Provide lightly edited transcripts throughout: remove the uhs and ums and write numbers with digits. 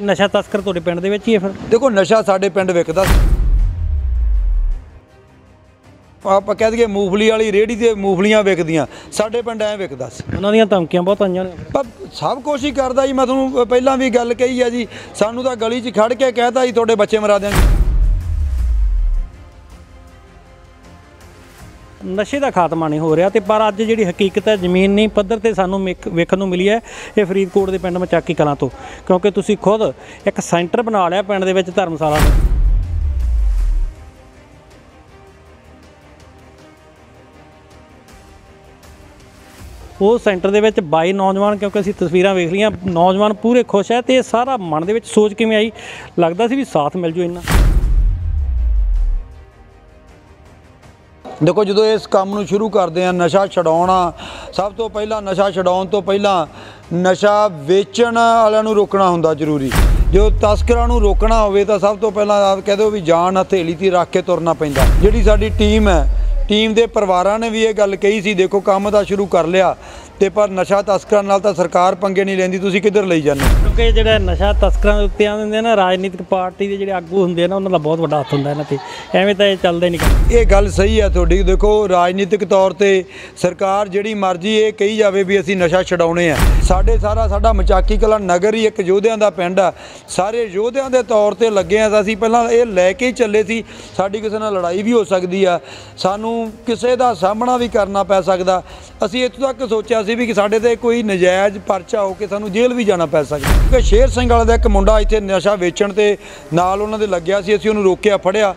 नशा तस्कर तुहाडे पिंड दे विच ही है फिर? देखो नशा साडे पिंड विकदा, आपां कह दईए मूंगफली वाली रेहड़ी ते मूंगफलियां विकदियां साडे पिंड ऐ विकदा सी। उन्हां दीयां धमकियां बहुत आईयां ने पर सब कुछ ही करदा जी। मैं तुहानूं पहलां भी गल कही है जी, सानूं तां गली 'च खड़ के कहता जी तुहाडे बच्चे मरा देंगे। नशे दा खात्मा नहीं हो रिहा ते पर अज्ज जिहड़ी हकीकत है जमीनी पद्धर ते सानूं वेखण नूं मिली है ये फरीदकोट दे पिंड मचाकी कलां तों, क्योंकि तुसीं खुद एक सेंटर बना लिया पिंड दे विच धर्मशाला। वो सेंटर दे विच 22 नौजवान, क्योंकि असीं तस्वीरां वेख लियां, नौजवान पूरे खुश है। तो सारा मन दे विच सोच किवें आई, लगदा सी भी साथ मिल जू इन्ना। देखो जो इस काम नूं शुरू करते हैं नशा छुड़ाउणा, सब तो पहला नशा छुड़ाउण तो पहला नशा वेचण वालियां नूं रोकणा हुंदा जरूरी। जो तस्करां नूं रोकणा होवे तां सब तो पहला आप कह दो भी जान हथेली ते रख के तुरना पैंदा। जिहड़ी साडी टीम है, टीम के परिवारां ने भी ये गल कही सी, देखो काम तां शुरू कर लिया ते पर नशा तस्करां नाल तां सरकार पंगे नहीं लैंदी, तुसीं किधर लई जांदे। क्योंकि जिहड़ा नशा तस्करां दे उत्ते आंदे ना राजनीतिक पार्टी दे जिहड़े आगू हुंदे ना उन्हां दा बहुत वड्डा हत्थ हुंदा इन्हां ते, एवें तां इह चलदे नहीं। ये गल सही है तुहाडी। देखो राजनीतिक तौर ते सरकार जिहड़ी मर्जी ये कही जावे भी असीं नशा छुड़ाउणे आ। साडे सारा साडा मचाकी कलां नगर ही एक योधिआं दा पिंड आ, सारे योधिआं दे तौर ते लगे आ। असीं पहिलां ये लै के ਚੱਲੇ ਸੀ, ਸਾਡੀ ਕਿਸੇ ਨਾਲ ਲੜਾਈ ਵੀ ਹੋ ਸਕਦੀ ਆ, ਸਾਨੂੰ ਕਿਸੇ ਦਾ ਸਾਹਮਣਾ ਵੀ ਕਰਨਾ ਪੈ ਸਕਦਾ। ਅਸੀਂ ਇੱਥੋਂ ਤੱਕ ਸੋਚਿਆ ਸੀ ਵੀ ਕਿ ਸਾਡੇ ਤੇ ਕੋਈ ਨਜਾਇਜ਼ ਪਰਚਾ ਹੋ ਕੇ ਸਾਨੂੰ ਜੇਲ੍ਹ ਵੀ ਜਾਣਾ ਪੈ ਸਕਦਾ। ਕਿਉਂਕਿ ਸ਼ੇਰ ਸਿੰਘ ਵਾਲੇ ਦਾ ਇੱਕ ਮੁੰਡਾ ਇੱਥੇ ਨਸ਼ਾ ਵੇਚਣ ਤੇ ਨਾਲ ਉਹਨਾਂ ਦੇ ਲੱਗਿਆ ਸੀ, ਅਸੀਂ ਉਹਨੂੰ ਰੋਕਿਆ, ਫੜਿਆ।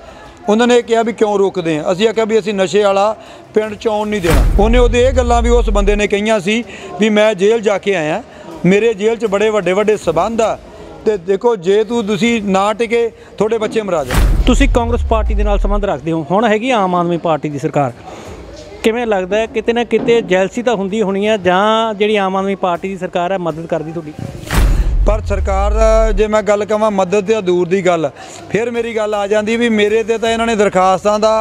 ਉਹਨਾਂ ਨੇ ਕਿਹਾ ਵੀ ਕਿਉਂ ਰੋਕਦੇ ਆ? ਅਸੀਂ ਆਖਿਆ ਵੀ ਅਸੀਂ ਨਸ਼ੇ ਵਾਲਾ ਪਿੰਡ ਚ ਆਉਣ ਨਹੀਂ ਦੇਣਾ। ਉਹਨੇ ਉਹਦੇ ਇਹ ਗੱਲਾਂ ਵੀ ਉਸ ਬੰਦੇ ਨੇ ਕਹੀਆਂ ਸੀ ਵੀ ਮੈਂ ਜੇਲ੍ਹ ਜਾ ਕੇ ਆਇਆ, ਮੇਰੇ ਜੇਲ੍ਹ 'ਚ ਬੜੇ ਵੱਡੇ ਵੱਡੇ ਸਬੰਧ ਆ, ਤੇ ਦੇਖੋ ਜੇ ਤੁਸੀਂ ਨਾ ਟਿਕੇ ਤੁਹਾਡੇ ਬੱਚੇ ਮਰਾ ਜਾਣ। ਤੁਸੀਂ ਕਾਂਗਰਸ ਪਾਰਟੀ ਦੇ ਨਾਲ ਸੰਬੰਧ ਰੱਖਦੇ ਹੋ, ਹੁਣ ਹੈਗੀ ਆਮ ਆਦਮੀ ਪਾਰਟੀ ਦੀ ਸਰਕਾਰ, ਕਿਵੇਂ ਲੱਗਦਾ है ਕਿਤੇ ਨਾ ਕਿਤੇ ਜੈਲਸੀ ਤਾਂ ਹੁੰਦੀ ਹੋਣੀ ਆ, ਜਾਂ ਜਿਹੜੀ ਆਮ ਆਦਮੀ ਪਾਰਟੀ ਦੀ ਸਰਕਾਰ ਹੈ ਮਦਦ ਕਰਦੀ ਤੁਹਾਡੀ? पर सरकार जे मैं गल कह मदद तो दूर की गल, फिर मेरी गल आ जाती भी मेरे ते तो इन्होंने दरखास्तां दा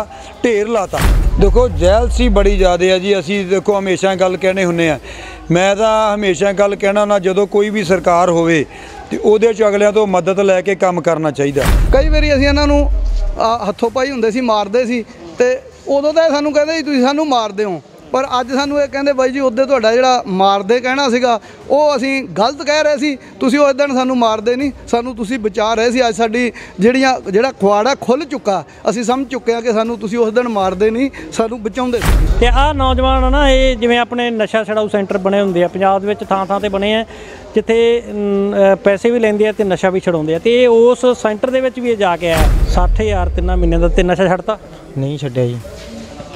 ढेर लाता। देखो जैलसी बड़ी ज़्यादा है जी। असी देखो हमेशा गल कहने हुन्ने आ, मैं तो हमेशा गल कहना ना, जो कोई भी सरकार होवे ते उहदे च अगलियां तो मदद लैके काम करना चाहिए। कई बार असीं इन्हां नूं हथों पाई हुंदे सी, मारदे सी, ते उदों तां सानूं कहदे तुसीं सानूं मारदे हो, पर अज सूँ ये कहें बई जी उदे तो जोड़ा मारते कहना सगा वह असी गलत कह रहे थे, उस दिन सूँ मारते नहीं, सूँ तुम बचा रहे थे। अज साड़ी जोड़ा खुआड़ा खुल चुका, असी समझ चुके कि सूँ उस दिन मारते नहीं, सूँ बचाते। आ नौजवान ना ये जिमें अपने नशा छड़ाऊ सेंटर बने होंगे पंजाब में, थां थां ते बने हैं जिथे पैसे भी लेंदे ते नशा भी छुड़ाउंदे, ते उस सेंटर भी जाके आया 60,000 3 महीने का। नशा छड़ता नहीं छड्डिया जी,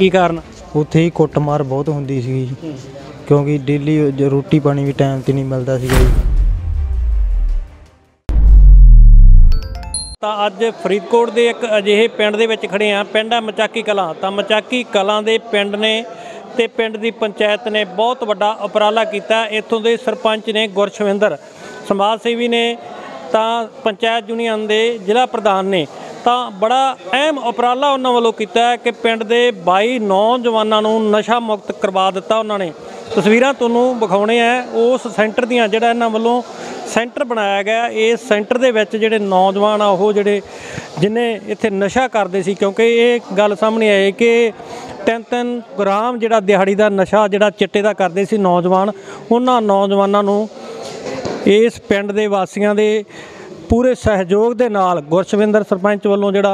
की कारण? ਉੱਥੇ ਹੀ ਕੁੱਟਮਾਰ ਬਹੁਤ ਹੁੰਦੀ ਸੀ ਜੀ, ਕਿਉਂਕਿ ਡੇਲੀ ਰੋਟੀ ਪਾਣੀ ਵੀ ਟਾਈਮ ਤੇ ਨਹੀਂ ਮਿਲਦਾ ਸੀਗਾ ਜੀ। ਤਾਂ ਅੱਜ ਫਰੀਦਕੋਟ ਦੇ ਇੱਕ ਅਜਿਹੇ ਪਿੰਡ ਦੇ ਵਿੱਚ ਖੜੇ ਆ, ਪਿੰਡ ਆ ਮਚਾਕੀ ਕਲਾਂ। ਤਾਂ ਮਚਾਕੀ ਕਲਾਂ ਦੇ ਪਿੰਡ ਨੇ ਤੇ ਪਿੰਡ ਦੀ ਪੰਚਾਇਤ ਨੇ ਬਹੁਤ ਵੱਡਾ ਉਪਰਾਲਾ ਕੀਤਾ। ਇੱਥੋਂ ਦੇ ਸਰਪੰਚ ਨੇ ਗੁਰਸ਼ਵਿੰਦਰ, ਸਮਾਜ ਸੇਵੀ ਨੇ, ਤਾਂ ਪੰਚਾਇਤ ਯੂਨੀਅਨ ਦੇ ਜ਼ਿਲ੍ਹਾ ਪ੍ਰਧਾਨ ਨੇ। ਤਾਂ बड़ा अहम उपराला उन्होंने वालों किया कि पिंड के 22 नौजवानों को नशा मुक्त करवा दिता। उन्होंने तस्वीर तुहानूं विखाउणे है उस सेंटर दियां, जिहड़ा इन्हां वालों सेंटर बनाया गया। इस सेंटर दे विच जिहड़े नौजवान आ ओह जिहड़े जिन्हें इत्थे नशा करदे सी, क्योंकि ये गल सामने आई कि 3-3 ग्राम जिहड़ा दिहाड़ी का नशा जिहड़ा चिट्टे का करदे सी नौजवान, उन्हां नौजवानों नूं इस पिंड दे वासियां दे पूरे सहयोग के नाल गुरशविंदर सरपंच वालों जोड़ा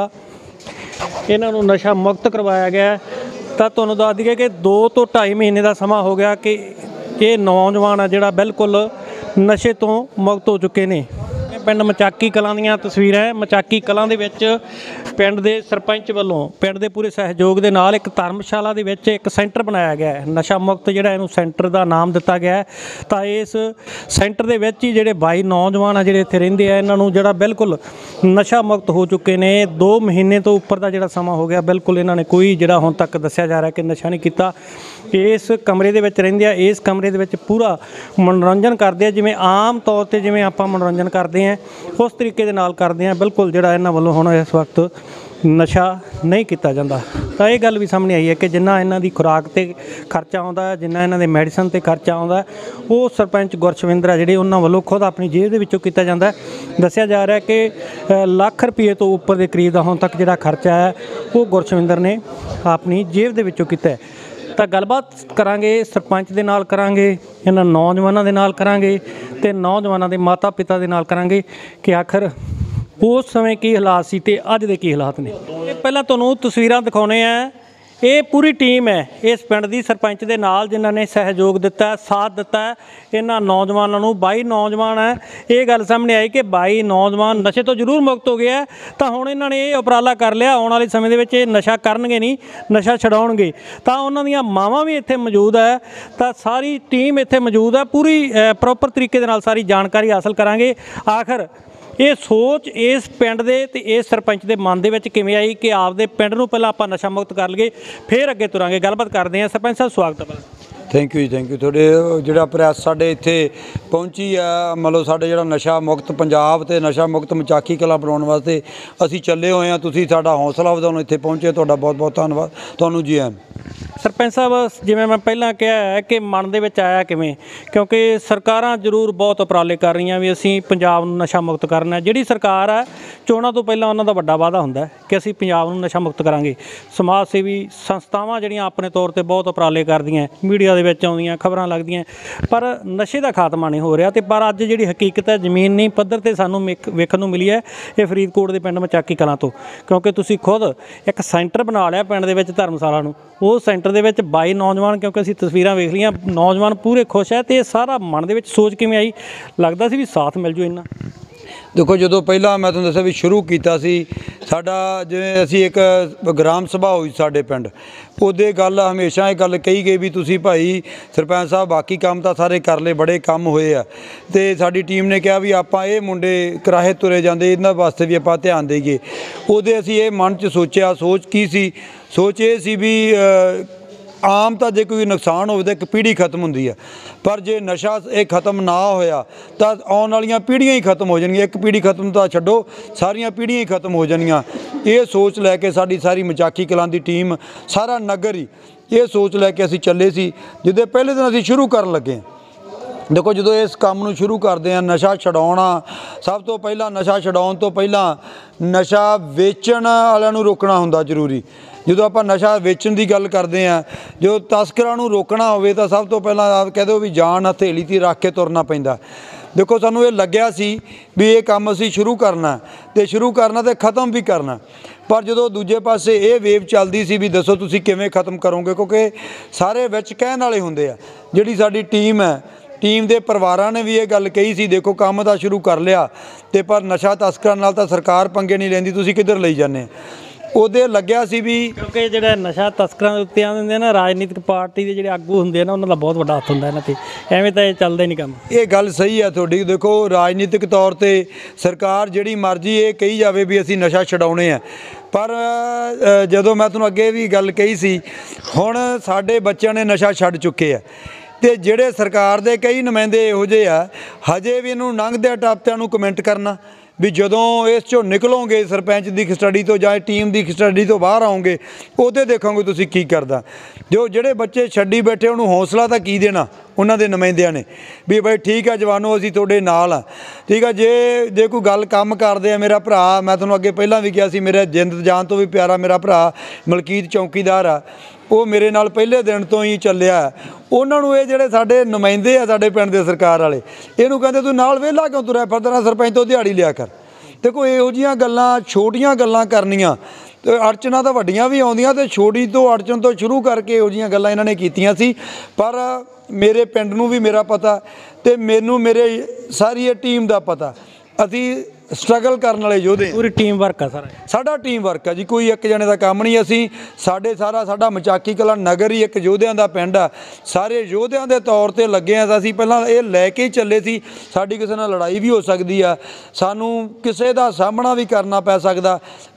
इन्हों नशा मुक्त करवाया गया। तो तुहानूं दस दईए कि 2 तो 2.5 महीने का समा हो गया कि ये नौजवान है जोड़ा बिल्कुल नशे तो मुक्त हो चुके ने। पिंड मचाकी कलां दीयां तस्वीरां, मचाकी कलां दे विच पिंड दे सरपंच वालों पिंड दे पूरे सहयोग के नाल एक धर्मशाला दे विच एक सेंटर बनाया गया है, नशा मुक्त जिहड़ा इहनूं सेंटर दा नाम दिता गया है। तां इस सेंटर दे विच ही जिहड़े 22 नौजवान आ जिहड़े इत्थे रहिंदे आ इन्हां नूं जिहड़ा बिल्कुल नशा मुक्त हो चुके ने। 2 महीने तो उपर दा जिहड़ा समां हो गया, बिल्कुल इन्हां ने कोई जिहड़ा हुण तक दस्सिया जा रहा कि नशा नहीं कीता। इस कमरे दे विच रहिंदे आ, इस कमरे दे विच पूरा मनोरंजन करदे आ जिवें आम तौर ते जिवें आपां मनोरंजन करदे आ। हैं उस तरीके करते हैं। बिल्कुल जोड़ा इन्हों वालों हम इस वक्त नशा नहीं किया जाता। तो ये गल भी सामने आई है कि जिन्ना इन्हों की खुराक से खर्चा आता है, जिन्ना इन्हों के मैडिसन से खर्चा आता है, वो सरपंच गुरशविंदर है जोड़े उन्होंने वालों खुद अपनी जेब के विचों किया जाता है। दस्या जा रहा है कि लाख रुपये तो उपर के करीब हूँ तक जोड़ा खर्चा है वो गुरशविंदर ने अपनी जेब के विचों किया है। तो गलबात करांगे सरपंच दे नाल, करांगे इन्हां नौजवानों दे नाल, करांगे ते नौजवानों के माता पिता दे नाल करांगे कि आखिर उस समय की हालात सी ते अज दे की हालात ने। पहलां तुहानूं तस्वीरां दिखाउने आ। ये पूरी टीम है इस पिंड दी सरपंच दे नाल जिन्हां ने सहयोग दिता, साथ दिता इन्हां नौजवानों नूं। 22 नौजवान है, ये गल सामने आई कि 22 नौजवान नशे तो जरूर मुक्त हो गया। तो हुण इन्हां ने ये उपराला कर लिया, आने वाले समय दे विच ये नशा करनगे नहीं, नशा छड़ाउणगे। तो उन्हां दीयां मावां भी इत्थे मौजूद है, तो सारी टीम इत्थे मौजूद है। पूरी प्रॉपर तरीके दे नाल सारी जानकारी हासिल करांगे आखिर ये सोच इस पिंड दे ते इस सरपंच दे मन दे विच किवें आई कि आपदे पिंड नूं पहलां आपां नशा मुक्त कर लईए, फिर अगे तुरांगे। गलबात करदे आ। सरपंच साहब स्वागत है। थैंक यू जी, थैंक यू। थोड़े जोड़ा प्रैस साढ़े इत्थे पहुँची है, मतलब साढ़े जोड़ा नशा मुक्त पंजाब ते नशा मुक्त मचाकी कला बनाने वास्ते असीं चले हुए हैं। तुसीं साडा हौसला वधाउण इत्थे पहुँचे, तुहाडा बहुत बहुत धन्नवाद। तुहानूं जी आइयां। सरपंच साहब, जिवें मैं पहला कहा है कि मन दे विच आया किवें, क्योंकि सरकारां जरूर बहुत उपराले कर रही भी असीं पंजाब नूं नशा मुक्त करना है। जिहड़ी सरकार है चोणां तों पहलां उन्हां दा वड्डा वादा हुंदा है कि असीं पंजाब नूं नशा मुक्त करांगे। समाज सेवी संस्थावां जिहड़ियां अपने तौर ते बहुत उपराले करदियां, मीडिया दे विच आउंदियां, खबरां लगदियां, पर नशे दा खात्मा नहीं हो रिहा। ते पर अज्ज जिहड़ी हकीकत है जमीनी पद्धर ते सानूं वेखण नूं मिली है, ये फरीदकोट दे पिंड मचाकी कलां तों, क्योंकि तुसीं खुद एक सैंटर बना लिया पिंड दे विच धर्मशाला नूं। वो सैंटर दे विच 22 नौजवान, क्योंकि असीं तस्वीरां वेख लियां, नौजवान पूरे खुश है। तो सारा मन दे विच सोच किवें आई, लगदा सी भी साथ मिल जू इन्ना। देखो जो पहला मैं तुहानूं दस्सिया भी शुरू कीता सी साडा, जिवें असीं एक ग्राम सभा होई साडे पिंड, ਉਹਦੇ ਗੱਲ ਹਮੇਸ਼ਾ ਇਹ ਗੱਲ ਕਹੀ ਗਈ ਵੀ ਤੁਸੀਂ ਭਾਈ ਸਰਪੰਚ ਸਾਹਿਬ ਬਾਕੀ ਕੰਮ ਤਾਂ ਸਾਰੇ ਕਰ ਲਏ, ਬੜੇ ਕੰਮ ਹੋਏ ਆ, ਤੇ ਸਾਡੀ ਟੀਮ ਨੇ ਕਿਹਾ ਵੀ ਆਪਾਂ ਇਹ ਮੁੰਡੇ ਕਿਰਾਏ ਤੁਰੇ ਜਾਂਦੇ ਇਹਨਾਂ ਵਾਸਤੇ ਵੀ ਆਪਾਂ ਧਿਆਨ ਦੇਈਏ। ਉਹਦੇ ਅਸੀਂ ਇਹ ਮਨ 'ਚ ਸੋਚਿਆ, ਸੋਚ ਕੀ ਸੀ? ਸੋਚ ਇਹ ਸੀ ਵੀ आम तो जो कोई नुकसान हो एक पीढ़ी खत्म होंगी है, पर जे नशा एक खत्म ना होया तो आने वाली पीढ़ियां ही खत्म हो जाएगी। एक पीढ़ी खत्म तो छड्डो, सारिया पीढ़ियां ही खत्म हो जाएगियां। ये सोच लैके साड़ी सारी मचाकी कलां दी टीम, सारा नगर ही ये सोच लैके असीं चले सी। जिद्दे पहले दिन असीं शुरू कर लगे। देखो जो इस काम नूं शुरू करते हैं, नशा छुड़ाउणा, सब तो पहला नशा छुड़ाउण तो पहला नशा वेचण वालिआं नूं रोकणा हुंदा जरूरी। जो आप नशा वेचण की गल करते हैं, जो तस्करां नूं रोकना हो तो सब तो पहला आप कह दो भी जान हथेली ते रख के तुरना पैंदा। देखो सानूं ये लग्या सी भी ये काम असीं शुरू करना ते ख़त्म भी करना, पर जो दूजे पासे ये वेव चलती सी भी दसो तुसीं किवें खत्म करोगे, क्योंकि सारे विच कहण वाले हुंदे आ। जिहड़ी साडी टीम है, टीम के परिवारों ने भी ये गल कही सी, देखो काम तो शुरू कर लिया ते पर नशा तस्करां नाल तां सरकार पंगे नहीं लैंदी, तुसीं किधर लई जांदे हो। ਉਹਦੇ ਲੱਗਿਆ ਸੀ ਵੀ ਕਿਉਂਕਿ ਜਿਹੜਾ ਨਸ਼ਾ ਤਸਕਰਾਂ ਦੇ ਉੱਤੇ ਆਉਂਦੇ ਨਾ ਰਾਜਨੀਤਿਕ ਪਾਰਟੀ ਦੇ ਜਿਹੜੇ ਆਗੂ ਹੁੰਦੇ ਨਾ ਉਹਨਾਂ ਦਾ ਬਹੁਤ ਵੱਡਾ ਹੱਥ ਹੁੰਦਾ ਇਹਨਾਂ ਤੇ, ਐਵੇਂ ਤਾਂ ਇਹ ਚੱਲਦੇ ਨਹੀਂ ਕੰਮ। ਇਹ ਗੱਲ ਸਹੀ ਆ ਤੁਹਾਡੀ। ਦੇਖੋ ਰਾਜਨੀਤਿਕ ਤੌਰ ਤੇ ਸਰਕਾਰ ਜਿਹੜੀ ਮਰਜ਼ੀ ਇਹ ਕਹੀ ਜਾਵੇ ਵੀ ਅਸੀਂ ਨਸ਼ਾ ਛਡਾਉਣੇ ਆ, ਪਰ ਜਦੋਂ ਮੈਂ ਤੁਹਾਨੂੰ ਅੱਗੇ ਵੀ ਗੱਲ ਕਹੀ ਸੀ, ਹੁਣ ਸਾਡੇ ਬੱਚਿਆਂ ਨੇ ਨਸ਼ਾ ਛੱਡ ਚੁੱਕੇ ਆ ਤੇ ਜਿਹੜੇ ਸਰਕਾਰ ਦੇ ਕਈ ਨੁਮਾਇੰਦੇ ਇਹੋ ਜਿਹੇ ਆ ਹਜੇ ਵੀ ਇਹਨੂੰ ਲੰਘਦੇ ਟਾਪਿਆਂ ਨੂੰ ਕਮੈਂਟ ਕਰਨਾ भी जदों इस चो निकलोंगे सरपंच की स्टडी तो जाए टीम की स्टडी तो बाहर आओगे उदे देखोगे तुसीं की करदा। जो जिहड़े बच्चे छड्डी बैठे उन्होंने हौसला तो की देना उन्हां दे नुमाइंदियां ने भी भाई ठीक है जवानों असीं तुहाडे नाल आ। ठीक है जे जे कोई गल कम करदे आ, मेरा भरा मैं तुहानूं अगे पहलां भी कहा सी, मेरे जिंद जान तो भी प्यारा मेरा भरा मलकीत चौकीदार आ, ਉਹ ਮੇਰੇ ਨਾਲ ਪਹਿਲੇ ਦਿਨ ਤੋਂ ਹੀ ਚੱਲਿਆ। ਉਹਨਾਂ ਨੂੰ ਇਹ ਜਿਹੜੇ ਸਾਡੇ ਨੁਮਾਇੰਦੇ ਆ ਸਾਡੇ ਪਿੰਡ ਦੇ ਸਰਕਾਰ ਵਾਲੇ ਇਹਨੂੰ ਕਹਿੰਦੇ ਤੂੰ ਨਾਲ ਵਿਹਲਾ ਕਿਉਂ ਤੁਰਿਆ ਫਿਰਦਾ, ਸਰਪੰਚ ਤੋਂ ਦਿਹਾੜੀ ਲਿਆ ਕਰ। ਦੇਖੋ ਇਹੋ ਜਿਹੀਆਂ ਗੱਲਾਂ, ਛੋਟੀਆਂ ਗੱਲਾਂ ਕਰਨੀਆਂ ਤੇ ਅੜਚਨਾਂ ਤਾਂ ਵੱਡੀਆਂ ਵੀ ਆਉਂਦੀਆਂ, ਤੇ ਛੋਟੀ ਤੋਂ ਅੜਚਨ ਤੋਂ ਸ਼ੁਰੂ ਕਰਕੇ ਇਹੋ ਜਿਹੀਆਂ ਗੱਲਾਂ ਇਹਨਾਂ ਨੇ ਕੀਤੀਆਂ ਸੀ। ਪਰ ਮੇਰੇ ਪਿੰਡ ਨੂੰ ਵੀ ਮੇਰਾ ਪਤਾ ਤੇ ਮੈਨੂੰ ਮੇਰੇ ਸਾਰੀ ਇਹ ਟੀਮ ਦਾ ਪਤਾ, ਅਸੀਂ स्ट्रगल करने वाले योधे। पूरी टीम वर्क है सर, साडा टीम वर्क है जी, कोई एक जने का काम नहीं। असी साडे सारा साडा मचाकी कला नगर ही एक योधिया का पिंड आ, सारे योधिया के तौर पर लगे हैं। असी पहला ये लैके चले सी, साडी किसी नाल लड़ाई भी हो सकती है, सानू किसी का सामना भी करना पै सकदा।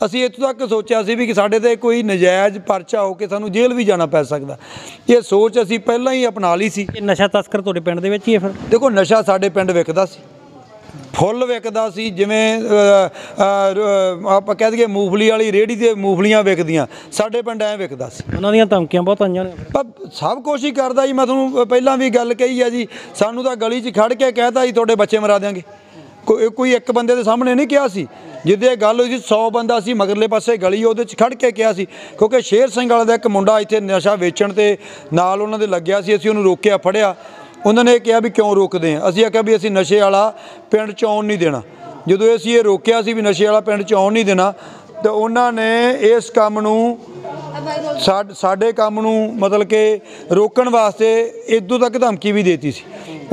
असी इत्थों तक सोचा सी भी कि साडे ते कोई नजायज़ परचा हो के सानू जेल भी जाना पै सकदा। ये सोच असी पहला ही अपना ली सी। नशा तस्कर तुहाडे पिंड दे विच ही है? फिर देखो नशा साडे पिंड विकदा सी, फुल विकदा सी जिवें आप कह दीए मूंगफली वाली रेहड़ी से मूंगफलियां विकदियां साडे पिंड ऐ विकदा सी। उन्हां दीयां धमकियां बहुत आईयां ने, सब कुछ ही करदा जी। मैं तुहानूं पहलां भी गल कही है जी, सानूं तां गली 'च खड़ के कहता जी तुहाडे बच्चे मरा देंगे। कोई एक बंदे दे सामने नहीं कहा सी, जिद्दे गल हुई सी 100 बंदा सी मगरले पासे गली उहदे च खड़ के कहा सी, क्योंकि शेर सिंह वाले दा एक मुंडा इत्थे नशा वेचण ते नाल उन्हां दे लग्गिया सी। असीं उहनूं रोकिया, फड़िया। उन्होंने कहा भी क्यों रोकते हैं? असीं आख्या भी असीं नशे वाला पिंड च आउण नहीं देना। जो असीं ये रोकिया सी भी नशे वाला पिंड च आउण नहीं देना, तो उन्होंने इस काम नूं साडे काम नूं मतलब कि रोकण वास्ते इदों तक धमकी भी देती सी।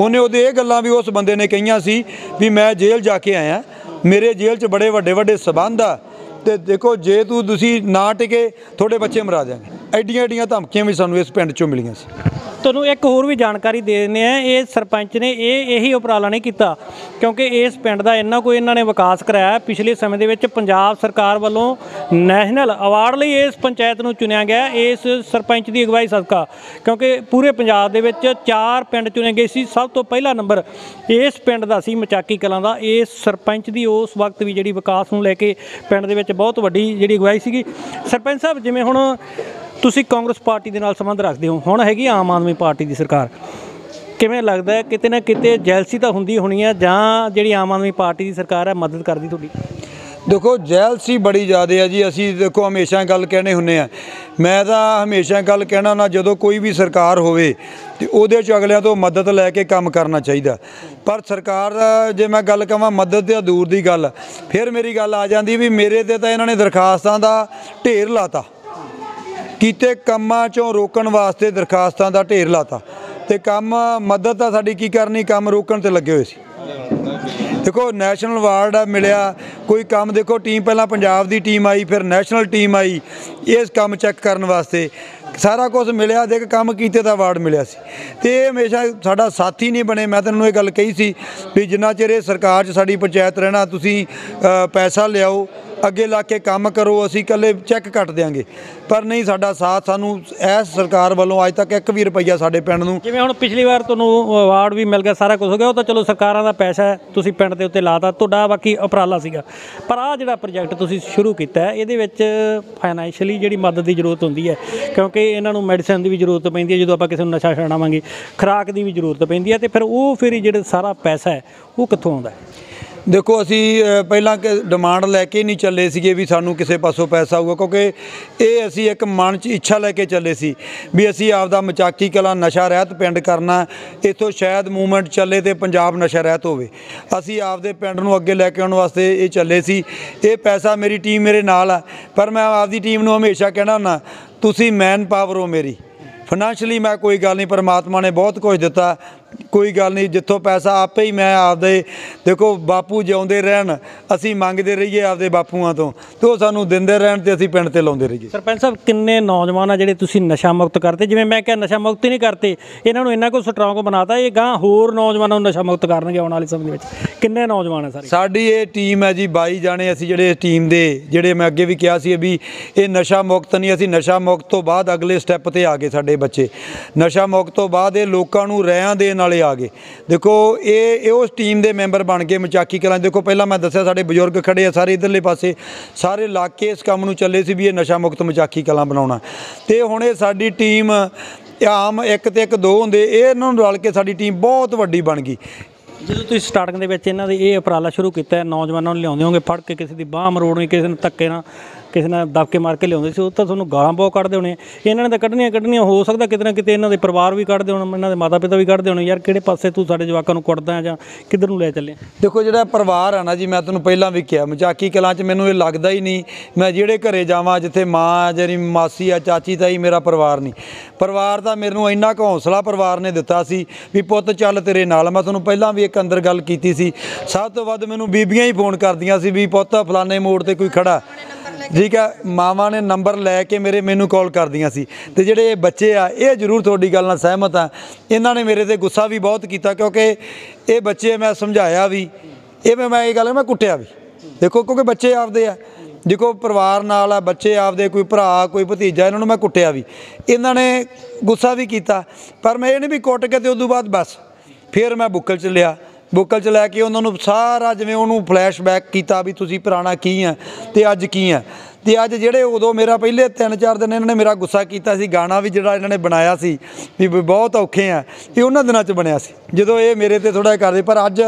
उन्हें उहदे ये गल्लां भी उस बंदे ने कहियां सी भी मैं जेल जाके आया, मेरे जेल च बड़े वड्डे वड्डे संबंध आ, तो देखो जे तू तुसीं ना टिके थोड़े बच्चे मरा देंगे। एडियां एडियां धमकियां भी सानूं इस पिंड चों मिलियां सी। ਤੁਹਾਨੂੰ एक होर भी जानकारी दे ਦਿੰਦੇ ਆ, ये सरपंच ने यही उपराला नहीं किया क्योंकि इस पिंड का इन्ना कोई इन्होंने विकास कराया। पिछले समय ਦੇ ਵਿੱਚ पंजाब सरकार वालों नैशनल अवार्ड ਲਈ इस पंचायत ਨੂੰ ਚੁਣਿਆ ਗਿਆ इस सरपंच की अगवाई सदका, क्योंकि पूरे पंजाब ਦੇ ਵਿੱਚ 4 ਪਿੰਡ ਚੁਣੇ ਗਏ ਸੀ। सब तो पहला नंबर इस पिंड ਦਾ ਸੀ ਮਚਾਕੀ ਕਲਾਂ ਦਾ। इस सरपंच की उस वक्त भी ਜਿਹੜੀ विकास ਨੂੰ ਲੈ ਕੇ ਪਿੰਡ ਦੇ ਵਿੱਚ बहुत ਵੱਡੀ ਜਿਹੜੀ ਅਗਵਾਈ ਸੀਗੀ। सरपंच साहब ਜਿਵੇਂ ਹੁਣ ਤੁਸੀਂ ਕਾਂਗਰਸ ਪਾਰਟੀ ਦੇ ਨਾਲ ਸੰਬੰਧ ਰੱਖਦੇ ਹੋ, ਹੁਣ ਹੈਗੀ ਆਮ ਆਦਮੀ ਪਾਰਟੀ ਦੀ ਸਰਕਾਰ, ਕਿਵੇਂ ਲੱਗਦਾ ਕਿਤੇ ਨਾ ਕਿਤੇ ਜੈਲਸੀ ਤਾਂ ਹੁੰਦੀ ਹੋਣੀ ਆ, ਜਾਂ ਜਿਹੜੀ ਆਮ ਆਦਮੀ ਪਾਰਟੀ ਦੀ ਸਰਕਾਰ ਹੈ ਮਦਦ ਕਰਦੀ ਤੁਹਾਡੀ? देखो जैलसी बड़ी ज़्यादा है जी। असी देखो हमेशा गल कहने हुन्ने आ, मैं तो हमेशा गल कहना ना, जदों कोई भी सरकार होवे ते उहदे च अगलियां तो मदद लैके काम करना चाहिए। पर सरकार जे मैं गल कहां मदद ते दूर दी गल, फिर मेरी गल आ जांदी भी मेरे ते तां इन्हां ने दरखास्तां दा ढेर लाता, किते कामां चों रोकण वास्ते दरखास्तां दा ढेर लाता, ते कम मदद तां साडी की करनी, कम रोकण ते लगे होए सी। देखो नैशनल अवार्ड मिलिया कोई काम, देखो टीम पहला पंजाब दी टीम आई, फिर नैशनल टीम आई इस काम चेक करने वास्ते, सारा कुछ मिलिया। देख कम किते दा अवार्ड मिलिया सी, ते हमेशा साडा साथी नहीं बने। मैं तैनूं ये गल कही सी भी जिन्ना चिर ये सरकार च साडी पंचायत रहना, तुसीं पैसा लियाओ अगे ला के काम करो, असीं कल्ले चैक कट देंगे। पर नहीं, साडा साथ सानूं इस सरकार वालों अज तक एक भी रुपया साडे पिंड नूं, जिवें हुण पिछली वार तुहानूं अवार्ड भी मिल गया, सारा कुछ हो गया, वो तो चलो सरकारां दा पैसा है, तुसीं पिंड दे उत्ते लाता, तुहाडा बाकी उपराला सीगा। पर आ जिहड़ा प्रोजैक्ट तुसीं शुरू कीता है, इहदे विच फाइनैंशियली जिहड़ी मदद दी जरूरत हुंदी है, क्योंकि इन्हां नूं मैडिसिन दी भी जरूरत पैंदी है, जदों आपां किसे नूं नशा छड़ावांगे खुराक दी भी जरूरत पैंदी है, ते फिर ओह फिर जिहड़ा सारा पैसा है ओह कित्थों आउंदा है? देखो असी पहला डिमांड लैके नहीं चले सी भी सानू किसी पासों पैसा आऊगा, क्योंकि ये असी एक मन च इच्छा लैके चले सी भी असी आपदा मचाकी कला नशा रहत पिंड करना, इतों शायद मूवमेंट चले तो पंजाब नशा रहत होवे। असी आपदे पिंड नूं अगे लैके आउण वास्ते ये चले सी। ये पैसा मेरी टीम मेरे नाल आ, पर मैं आपदी टीम नूं हमेशा कहना हुन्ना तुसीं मैन पावर हो मेरी, फाइनैंशली मैं कोई गल नहीं, परमात्मा ने बहुत कुछ दिता, कोई गल नहीं, जिथों पैसा आपे ही मैं आपदे, देखो बापू जिउंदे रहन, असी मंगते रहिए आपदे बापूआं तो वह सानूं दिंदे रहन ते असी पिंड ते लाउंदे रहिए। सरपंच साहब किन्ने नौजवान आ जिहड़े तुसीं नशा मुक्त करते, जिवें मैं कहा नशा मुक्त ही नहीं करते, इन्हां नूं इन्ना को स्ट्रांग बनाता, ये गांह होर नौजवानों नशा मुक्त करनगे आउण वाले समय दे विच? किन्ने नौजवान है सारी साडी ये टीम है जी 22 जाने, असी जिहड़े टीम दे जिहड़े मैं अगे भी कहा सी भी ये नशा मुक्त नहीं, असी नशा मुक्त तो बाद अगले स्टैप ते आ गए। साडे बच्चे नशा मुक्त तो बाद ये लोकां नूं रहिआं दे नाले आ गए। देखो ये उस टीम के मैंबर बन गए मचाकी कलां। देखो पहला मैं दस्सिया साडे बजुर्ग खड़े आ सारे इधरले पासे, सारे इलाके इस काम नूं चले सी भी ये नशा मुक्त मचाकी कलां बनाउणा, ते हुण ये साडी टीम आम एक ते एक दो हुंदे, ये इन्हां नूं रल के साडी टीम बहुत वड्डी बन गई। ਜਦੋਂ ਤੁਸੀਂ ਸਟਾਰਟਿੰਗ ਦੇ ਵਿੱਚ ਇਹਨਾਂ ਦੇ ਇਹ ਉਪਰਾਲਾ ਸ਼ੁਰੂ ਕੀਤਾ, ਨੌਜਵਾਨਾਂ ਨੂੰ ਲਿਆਉਂਦੇ ਹੋਗੇ ਫੜ ਕੇ, ਕਿਸੇ ਦੀ ਬਾਹ ਮਰੋੜਨੀ, ਕਿਸੇ ਨੂੰ ਧੱਕੇ ਨਾਲ, ਕਿਸੇ ਨਾਲ ਦਬਕੇ ਮਾਰ ਕੇ ਲਿਆਉਂਦੇ ਸੀ, ਉਹ ਤਾਂ ਤੁਹਾਨੂੰ ਗਾਲਾਂ ਬਹੁਤ ਕੱਢਦੇ ਹੋਣੇ, ਇਹਨਾਂ ਨੇ ਤਾਂ ਕੱਢਣੀਆਂ, ਹੋ ਸਕਦਾ ਕਿਤੇ ਨਾ ਕਿਤੇ ਇਹਨਾਂ ਦੇ ਪਰਿਵਾਰ ਵੀ ਕੱਢਦੇ ਹੋਣ, ਇਹਨਾਂ ਦੇ ਮਾਤਾ ਪਿਤਾ ਵੀ ਕੱਢਦੇ ਹੋਣੇ, ਯਾਰ ਕਿਹੜੇ ਪਾਸੇ ਤੂੰ ਸਾਡੇ ਜਵਾਕਾਂ ਨੂੰ ਕੁੱਟਦਾ ਜਾਂ ਕਿੱਧਰ ਨੂੰ ਲੈ ਚੱਲੇ? ਦੇਖੋ ਜਿਹੜਾ ਪਰਿਵਾਰ ਆ ਨਾ ਜੀ, ਮੈਂ ਤੁਹਾਨੂੰ ਪਹਿਲਾਂ ਵੀ ਕਿਹਾ ਮਚਾਕੀ ਕਲਾਂ 'ਚ ਮੈਨੂੰ ਇਹ ਲੱਗਦਾ ਹੀ ਨਹੀਂ, ਮੈਂ ਜਿਹੜੇ ਘਰੇ ਜਾਵਾਂ ਜਿੱਥੇ ਮਾਂ ਜਿਹੜੀ ਮਾਸੀ ਆ ਚਾਚੀ ਤਾਈ ਮੇਰਾ ਪਰਿਵਾਰ ਨਹੀਂ, ਪਰਿਵਾਰ ਦਾ ਮੈਨੂੰ ਇੰਨਾ ਕੁ ਹੌਸਲਾ ਪਰਿਵਾਰ ਨੇ ਦਿੱਤਾ ਸੀ ਵੀ ਪੁੱਤ ਚੱਲ ਤੇਰੇ ਨਾਲ। ਮੈਂ ਤੁਹਾਨੂੰ ਪਹਿਲਾਂ ਵੀ अंदर गल की सी, सब तो वध मैनूं बीबियां ही फोन कर दियां सी भी पुत्त फलाने मोड़ ते कोई खड़ा, ठीक है, मावां ने नंबर लैके मेरे मैनूं कॉल कर दियां सी। ते जिहड़े बच्चे आ ये जरूर थोड़ी गल नाल सहमत आ, इन्हां ने मेरे ते गुस्सा भी बहुत कीता, क्योंकि ये बच्चे मैं समझाया भी, इवें मैं ये गल मैं कुट्टिया भी, देखो क्योंकि बच्चे आपदे आ, देखो परिवार नाल आ, बच्चे आपदे, कोई भरा कोई भतीजा, इन्हां नूं मैं कुट्टिया भी, इन्हां ने गुस्सा भी कीता, पर मैं ये नहीं भी कुट के ते उस तों बाद बस फिर मैं बुक्कल च लिया बुकल च लैके उन्होंने सारा जिवें उन्होंने फ्लैशबैक किया भी तुसीं पुराना की है तो अज की है। तो अज जे उदों मेरा पहले 3-4 दिन इन्होंने मेरा गुस्सा किया सी, गाना भी जिहड़ा इन्होंने बनाया सी भी बहुत औखे है, ये उन्होंने दिनों च बनया सी जो ये मेरे ते थोड़ा करदे। पर अज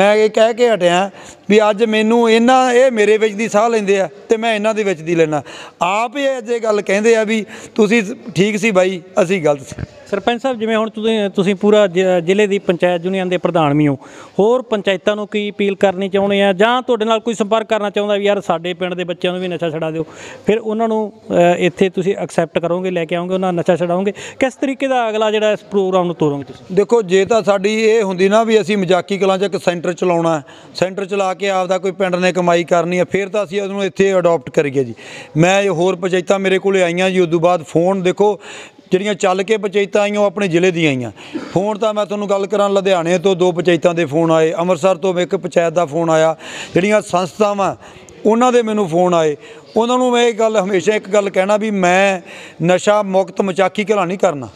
मैं ये कह के हटिया भी अज मैनू इन्हां ये मेरे विच दी साह लैंदे आ ते मैं इन्हां दे विच दी लैना। आप ही अज ये गल कहिंदे आ भी तुसीं ठीक सी बाई असीं गलत सी। सरपंच साहब जिवें हुण तुसीं पूरा जिले की पंचायत यूनियन के प्रधान भी हो, होर पंचायतों को की अपील करनी चाहुंदे आ जां तुहाडे नाल कोई संपर्क करना चाहुंदा भी यार साडे पिंड दे बच्चों नूं भी नशा छड़ा दिओ, फिर उन्हां नूं इत्थे तुसीं एक्सेप्ट करोगे, लैके आओगे, उन्हां नशा छड़ाओगे, किस तरीके दा अगला जिहड़ा इस प्रोग्राम नूं तोरोगे तुसीं? देखो जे तां साडी इह हुंदी ना भी असीं मजाकी कलां च इक सेंटर चलाउणा, सेंटर चला के आपदा कोई पिंड ने कमाई करनी है, फिर तां असीं उसनूं इत्थे अडॉप्ट करिए जी। मैं होर पंचायतां मेरे कोल आईआं जी, उदों बाद फोन देखो ਜਿਹੜੀਆਂ ਚੱਲ ਕੇ ਪੰਚਾਇਤਾਂ ਆਈਆਂ ਉਹ ਆਪਣੇ ਜ਼ਿਲ੍ਹੇ ਦੀਆਂ ਆਈਆਂ। ਫੋਨ ਤਾਂ ਮੈਂ ਤੁਹਾਨੂੰ ਗੱਲ ਕਰਾਂ ਲੁਧਿਆਣੇ ਤੋਂ 2 ਪੰਚਾਇਤਾਂ ਦੇ ਫੋਨ ਆਏ, ਅੰਮ੍ਰਿਤਸਰ ਤੋਂ ਇੱਕ ਪੰਚਾਇਤ ਦਾ ਫੋਨ ਆਇਆ, ਜਿਹੜੀਆਂ ਸੰਸਥਾਵਾਂ ਉਹਨਾਂ ਦੇ ਮੈਨੂੰ ਫੋਨ ਆਏ। ਉਹਨਾਂ ਨੂੰ ਮੈਂ ਇਹ ਗੱਲ ਹਮੇਸ਼ਾ ਇੱਕ ਗੱਲ ਕਹਿਣਾ ਵੀ ਮੈਂ ਨਸ਼ਾ ਮੁਕਤ ਮਚਾਕੀ ਕਲਾਂ ਨਹੀਂ ਕਰਨਾ।